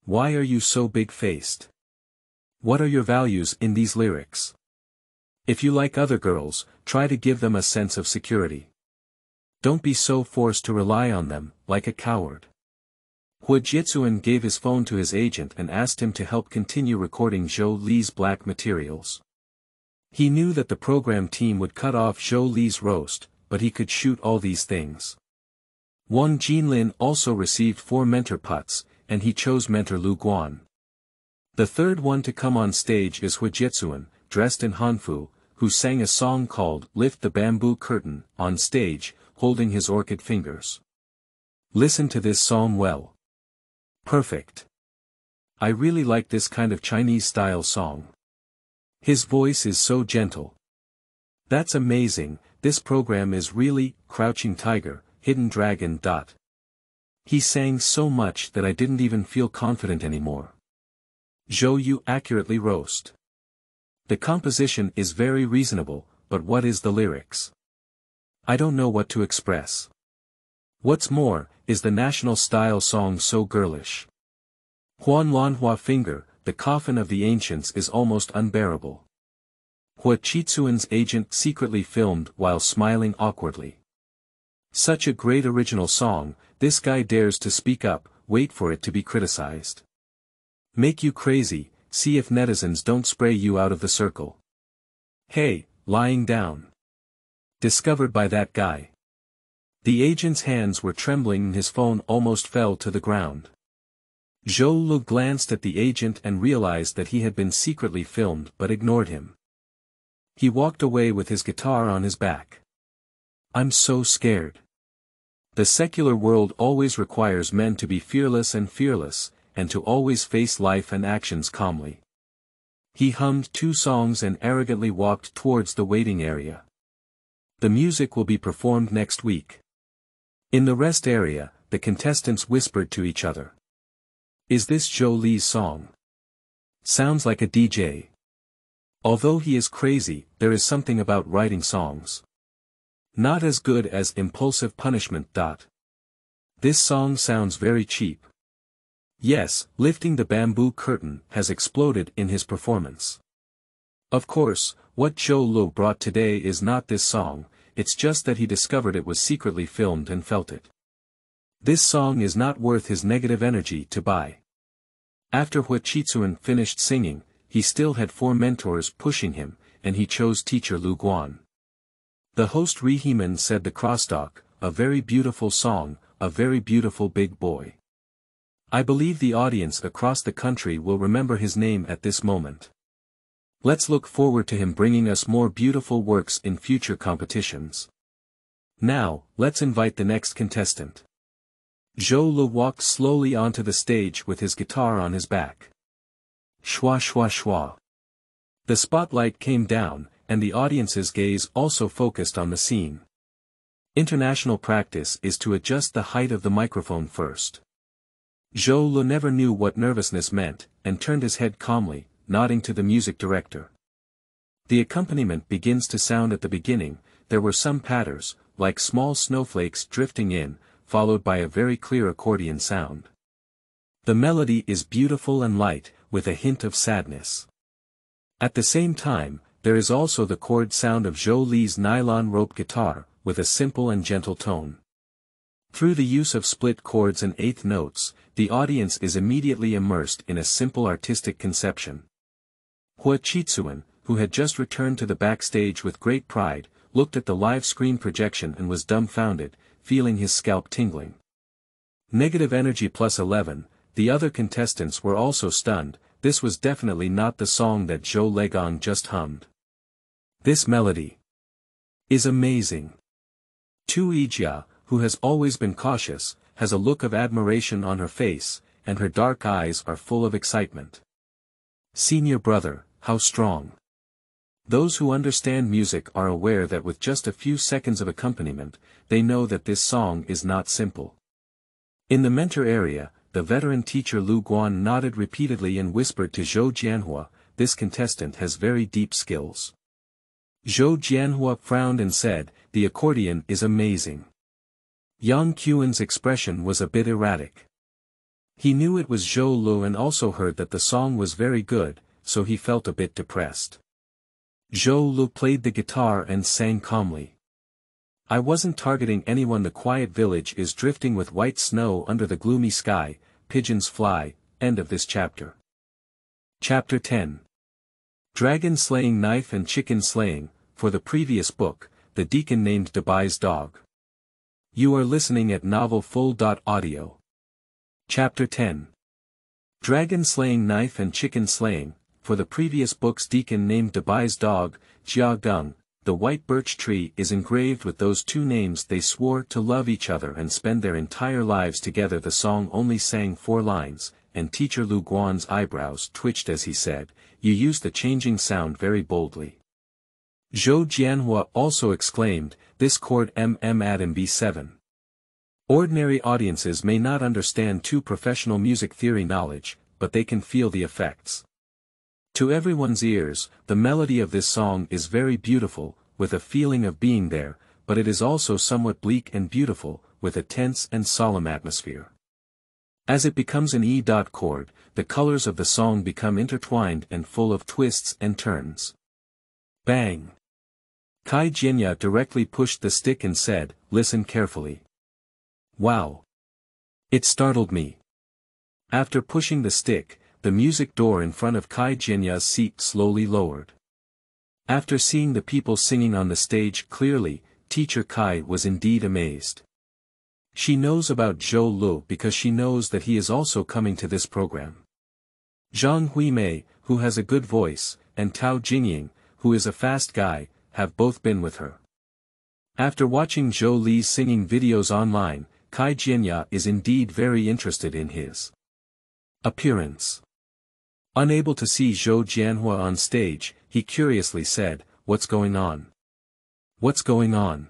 Why are you so big-faced? What are your values in these lyrics? If you like other girls, try to give them a sense of security. Don't be so forced to rely on them, like a coward." Hua Jitsuan gave his phone to his agent and asked him to help continue recording Zhou Li's black materials. He knew that the program team would cut off Zhou Li's roast, but he could shoot all these things. Wang Jinlin also received four mentor putts, and he chose mentor Lu Guan. The third one to come on stage is Hua Jitsuan, dressed in hanfu, who sang a song called "Lift the Bamboo Curtain" on stage, holding his orchid fingers. Listen to this song well. Perfect. I really like this kind of Chinese-style song. His voice is so gentle. That's amazing, this program is really Crouching Tiger, Hidden Dragon. He sang so much that I didn't even feel confident anymore. Zhou Yu accurately roast. The composition is very reasonable, but what is the lyrics? I don't know what to express. What's more, is the national style song so girlish? Huan Lanhua Finger, the coffin of the ancients is almost unbearable. Hua Jitsuan's agent secretly filmed while smiling awkwardly. Such a great original song, this guy dares to speak up, wait for it to be criticized. Make you crazy, see if netizens don't spray you out of the circle. Hey, lying down. Discovered by that guy. The agent's hands were trembling and his phone almost fell to the ground. Zhou Lu glanced at the agent and realized that he had been secretly filmed but ignored him. He walked away with his guitar on his back. I'm so scared. The secular world always requires men to be fearless and fearless, and to always face life and actions calmly. He hummed two songs and arrogantly walked towards the waiting area. The music will be performed next week. In the rest area, the contestants whispered to each other. Is this Zhou Li's song? Sounds like a D J. Although he is crazy, there is something about writing songs. Not as good as Impulsive Punishment. This song sounds very cheap. Yes, Lifting the Bamboo Curtain has exploded in his performance. Of course, what Zhou Lu brought today is not this song, it's just that he discovered it was secretly filmed and felt it. This song is not worth his negative energy to buy. After Hua Jitsuan finished singing, he still had four mentors pushing him, and he chose teacher Lu Guan. The host Ri Heman said the crosstalk, a very beautiful song, a very beautiful big boy. I believe the audience across the country will remember his name at this moment. Let's look forward to him bringing us more beautiful works in future competitions. Now, let's invite the next contestant. Zhou Lu walked slowly onto the stage with his guitar on his back. Shwa shwa shwa. The spotlight came down, and the audience's gaze also focused on the scene. International practice is to adjust the height of the microphone first. Zhou Lu never knew what nervousness meant, and turned his head calmly, nodding to the music director. The accompaniment begins to sound at the beginning. There were some patters, like small snowflakes drifting in, followed by a very clear accordion sound. The melody is beautiful and light, with a hint of sadness. At the same time, there is also the chord sound of Zhou Li's nylon rope guitar, with a simple and gentle tone. Through the use of split chords and eighth notes, the audience is immediately immersed in a simple artistic conception. Hua Jitsuan, who had just returned to the backstage with great pride, looked at the live screen projection and was dumbfounded, feeling his scalp tingling. Negative energy plus eleven, the other contestants were also stunned. This was definitely not the song that Zhou Legang just hummed. This melody is amazing. Tu Yijia, who has always been cautious, has a look of admiration on her face, and her dark eyes are full of excitement. Senior brother, how strong. Those who understand music are aware that with just a few seconds of accompaniment, they know that this song is not simple. In the mentor area, the veteran teacher Lu Guan nodded repeatedly and whispered to Zhou Jianhua, "This contestant has very deep skills." Zhou Jianhua frowned and said, "The accordion is amazing." Yang Qian's expression was a bit erratic. He knew it was Zhou Lu and also heard that the song was very good, so he felt a bit depressed. Zhou Lu played the guitar and sang calmly. "I wasn't targeting anyone. The quiet village is drifting with white snow under the gloomy sky, pigeons fly." End of this chapter. Chapter ten. Dragon Slaying, Knife and Chicken Slaying. For the previous book, The Deacon Named Debye's Dog. You are listening at novel full dot audio. Chapter ten. Dragon Slaying, Knife and Chicken Slaying. For the previous book's Deacon Named Debye's Dog, Jia Geng, the white birch tree is engraved with those two names. They swore to love each other and spend their entire lives together. The song only sang four lines, and teacher Lu Guan's eyebrows twitched as he said, "You used the changing sound very boldly." Zhou Jianhua also exclaimed, "This chord mm at M B seven. Ordinary audiences may not understand two professional music theory knowledge, but they can feel the effects. To everyone's ears, the melody of this song is very beautiful, with a feeling of being there, but it is also somewhat bleak and beautiful, with a tense and solemn atmosphere. As it becomes an E chord, the colors of the song become intertwined and full of twists and turns." Bang! Kai Jinya directly pushed the stick and said, "Listen carefully." "Wow! It startled me." After pushing the stick, the music door in front of Kai Jinya's seat slowly lowered. After seeing the people singing on the stage clearly, teacher Kai was indeed amazed. She knows about Zhou Lu because she knows that he is also coming to this program. Zhang Huimei, who has a good voice, and Tao Jingying, who is a fast guy, have both been with her. After watching Zhou Li's singing videos online, Kai Jinya is indeed very interested in his appearance. Unable to see Zhou Jianhua on stage, he curiously said, "What's going on? What's going on?"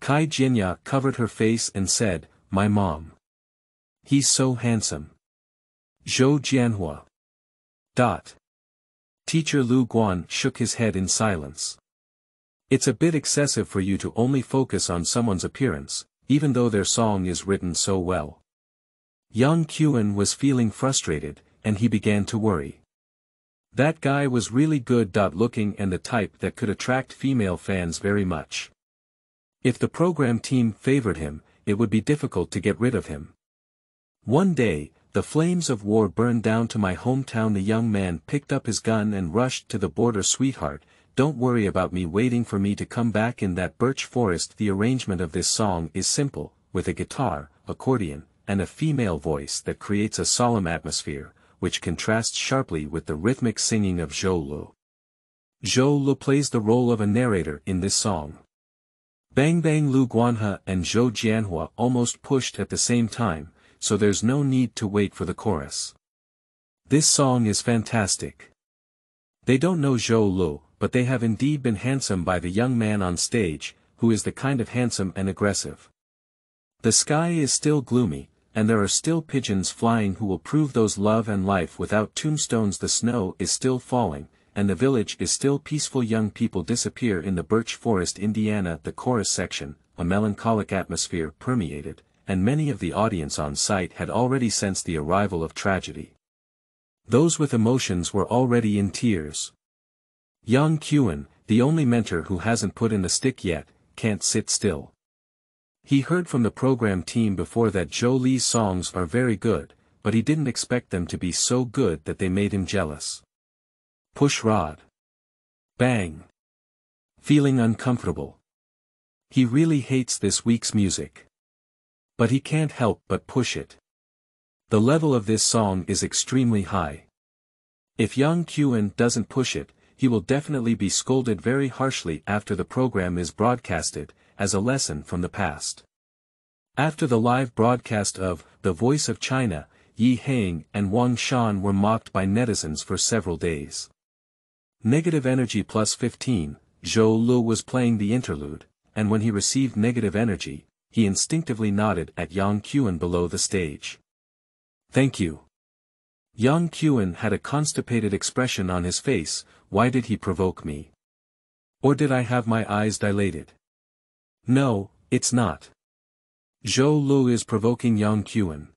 Kai Jinya covered her face and said, "My mom. He's so handsome." Zhou Jianhua. Dot. Teacher Lu Guan shook his head in silence. "It's a bit excessive for you to only focus on someone's appearance, even though their song is written so well." Yang Qian was feeling frustrated, and he began to worry. That guy was really good looking and the type that could attract female fans very much. If the program team favored him, it would be difficult to get rid of him. "One day, the flames of war burned down to my hometown." The young man picked up his gun and rushed to the border. "Sweetheart, don't worry about me waiting for me to come back in that birch forest." The arrangement of this song is simple, with a guitar, accordion, and a female voice that creates a solemn atmosphere, which contrasts sharply with the rhythmic singing of Zhou Lu. Zhou Lu plays the role of a narrator in this song. Bang Bang. Lu Guanhe and Zhou Jianhua almost pushed at the same time, so there's no need to wait for the chorus. This song is fantastic. They don't know Zhou Lu, but they have indeed been handsome by the young man on stage, who is the kind of handsome and aggressive. The sky is still gloomy, and there are still pigeons flying who will prove those love and life without tombstones. The snow is still falling, and the village is still peaceful. Young people disappear in the birch forest. Indiana. The chorus section, a melancholic atmosphere permeated, and many of the audience on site had already sensed the arrival of tragedy. Those with emotions were already in tears. Yang Qian, the only mentor who hasn't put in the stick yet, can't sit still. He heard from the program team before that Zhou Li's songs are very good, but he didn't expect them to be so good that they made him jealous. Push rod. Bang. Feeling uncomfortable. He really hates this week's music. But he can't help but push it. The level of this song is extremely high. If Yang Qian doesn't push it, he will definitely be scolded very harshly after the program is broadcasted, as a lesson from the past. After the live broadcast of The Voice of China, Yi Heng and Wang Shan were mocked by netizens for several days. Negative energy plus fifteen, Zhou Lu was playing the interlude, and when he received negative energy, he instinctively nodded at Yang Qian below the stage. Thank you. Yang Qian had a constipated expression on his face. Why did he provoke me? Or did I have my eyes dilated? No, it's not. Zhou Lu is provoking Yang Qian.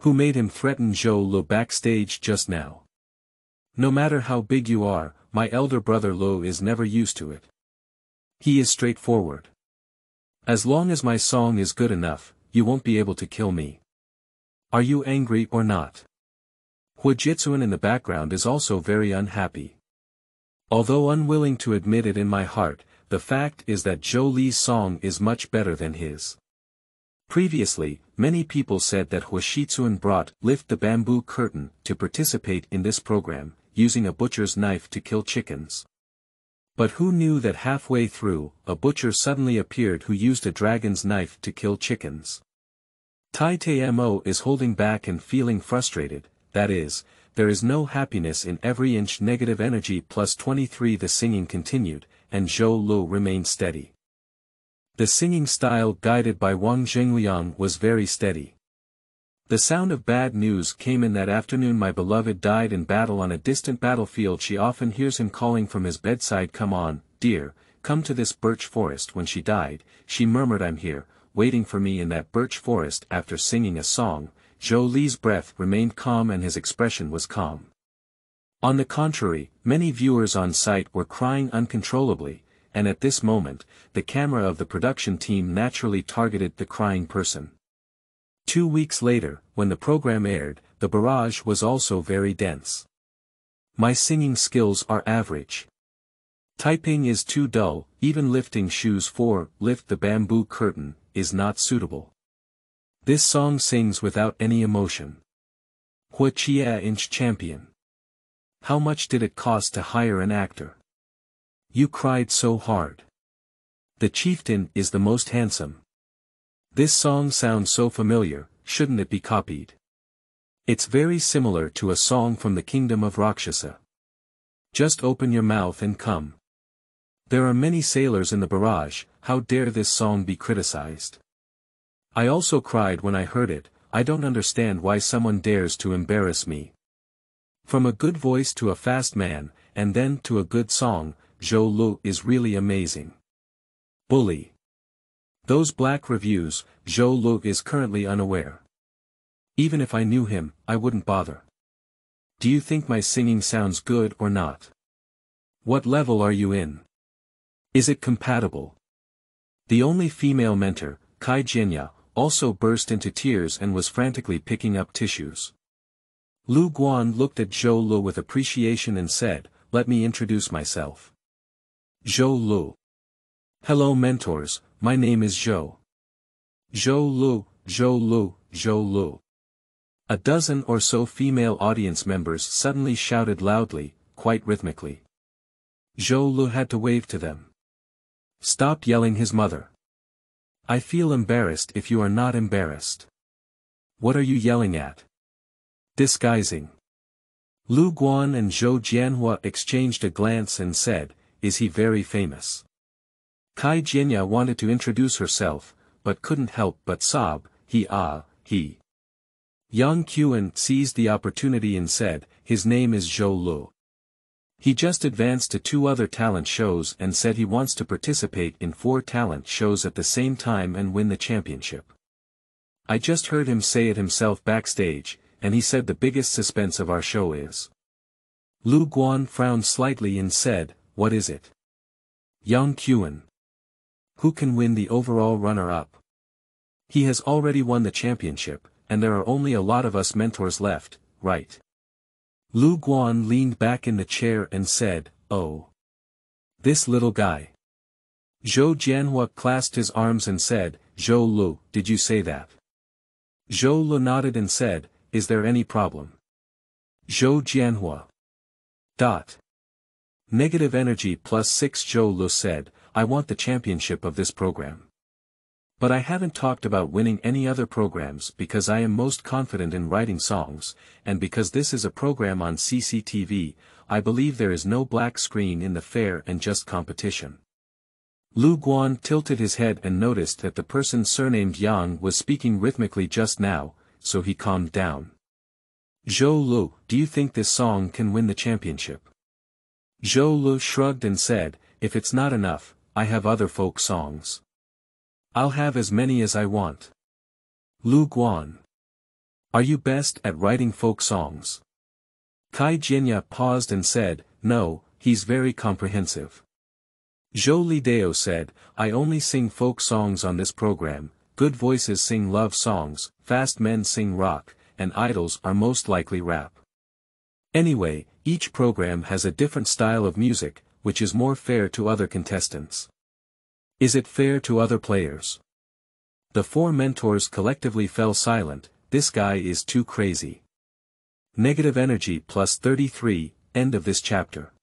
Who made him threaten Zhou Lu backstage just now? No matter how big you are, my elder brother Lu is never used to it. He is straightforward. As long as my song is good enough, you won't be able to kill me. Are you angry or not? Hua Jitsuan in the background is also very unhappy. Although unwilling to admit it in my heart, the fact is that Zhou Li's song is much better than his. Previously, many people said that Hua Jitsuan brought Lift the Bamboo Curtain to participate in this program, using a butcher's knife to kill chickens. But who knew that halfway through, a butcher suddenly appeared who used a dragon's knife to kill chickens? Tai Te Mo is holding back and feeling frustrated, that is, there is no happiness in every inch. Negative energy plus twenty-three. The singing continued, and Zhou Lu remained steady. The singing style guided by Wang Zhengliang was very steady. The sound of bad news came in that afternoon. My beloved died in battle on a distant battlefield. She often hears him calling from his bedside, "Come on, dear, come to this birch forest." When she died, she murmured, "I'm here, waiting for me in that birch forest." After singing a song, Zhou Li's breath remained calm and his expression was calm. On the contrary, many viewers on site were crying uncontrollably, and at this moment, the camera of the production team naturally targeted the crying person. Two weeks later, when the program aired, the barrage was also very dense. My singing skills are average. Typing is too dull, even lifting shoes for Lift the Bamboo Curtain is not suitable. This song sings without any emotion. Hua Chia Inch Champion. How much did it cost to hire an actor? You cried so hard. The chieftain is the most handsome. This song sounds so familiar, shouldn't it be copied? It's very similar to a song from the kingdom of Rakshasa. Just open your mouth and come. There are many sailors in the barrage, how dare this song be criticized? I also cried when I heard it. I don't understand why someone dares to embarrass me. From a good voice to a fast man, and then to a good song, Zhou Lu is really amazing. Bully. Those black reviews, Zhou Lu is currently unaware. Even if I knew him, I wouldn't bother. Do you think my singing sounds good or not? What level are you in? Is it compatible? The only female mentor, Kai Jianya, also burst into tears and was frantically picking up tissues. Lu Guan looked at Zhou Lu with appreciation and said, "Let me introduce myself. Zhou Lu. Hello mentors, my name is Zhou. Zhou Lu, Zhou Lu, Zhou Lu." A dozen or so female audience members suddenly shouted loudly, quite rhythmically. Zhou Lu had to wave to them. Stopped yelling his mother. I feel embarrassed if you are not embarrassed. What are you yelling at? Disguising. Lu Guan and Zhou Jianhua exchanged a glance and said, "Is he very famous?" Kai Jianya wanted to introduce herself, but couldn't help but sob, he ah, he. Yang Qian seized the opportunity and said, "His name is Zhou Lu. He just advanced to two other talent shows and said he wants to participate in four talent shows at the same time and win the championship. I just heard him say it himself backstage, and he said the biggest suspense of our show is." Lu Guan frowned slightly and said, "What is it?" Yang Qian. Who can win the overall runner-up? He has already won the championship, and there are only a lot of us mentors left, right? Lu Guan leaned back in the chair and said, "Oh. This little guy." Zhou Jianhua clasped his arms and said, "Zhou Lu, did you say that?" Zhou Lu nodded and said, "Is there any problem?" Zhou Jianhua. Dot. Negative energy plus six. Zhou Lu said, "I want the championship of this program. But I haven't talked about winning any other programs because I am most confident in writing songs, and because this is a program on C C T V, I believe there is no black screen in the fair and just competition. Lu Guan tilted his head and noticed that the person surnamed Yang was speaking rhythmically just now, so he calmed down. Zhou Lu, do you think this song can win the championship? Zhou Lu shrugged and said, if it's not enough, I have other folk songs. I'll have as many as I want. Lu Guan, are you best at writing folk songs? Kai Jianya paused and said, no, he's very comprehensive. Zhou Lidao said, I only sing folk songs on this program, good voices sing love songs, fast men sing rock, and idols are most likely rap. Anyway, each program has a different style of music, which is more fair to other contestants. Is it fair to other players? The four mentors collectively fell silent, this guy is too crazy. Negative energy plus thirty-three, end of this chapter.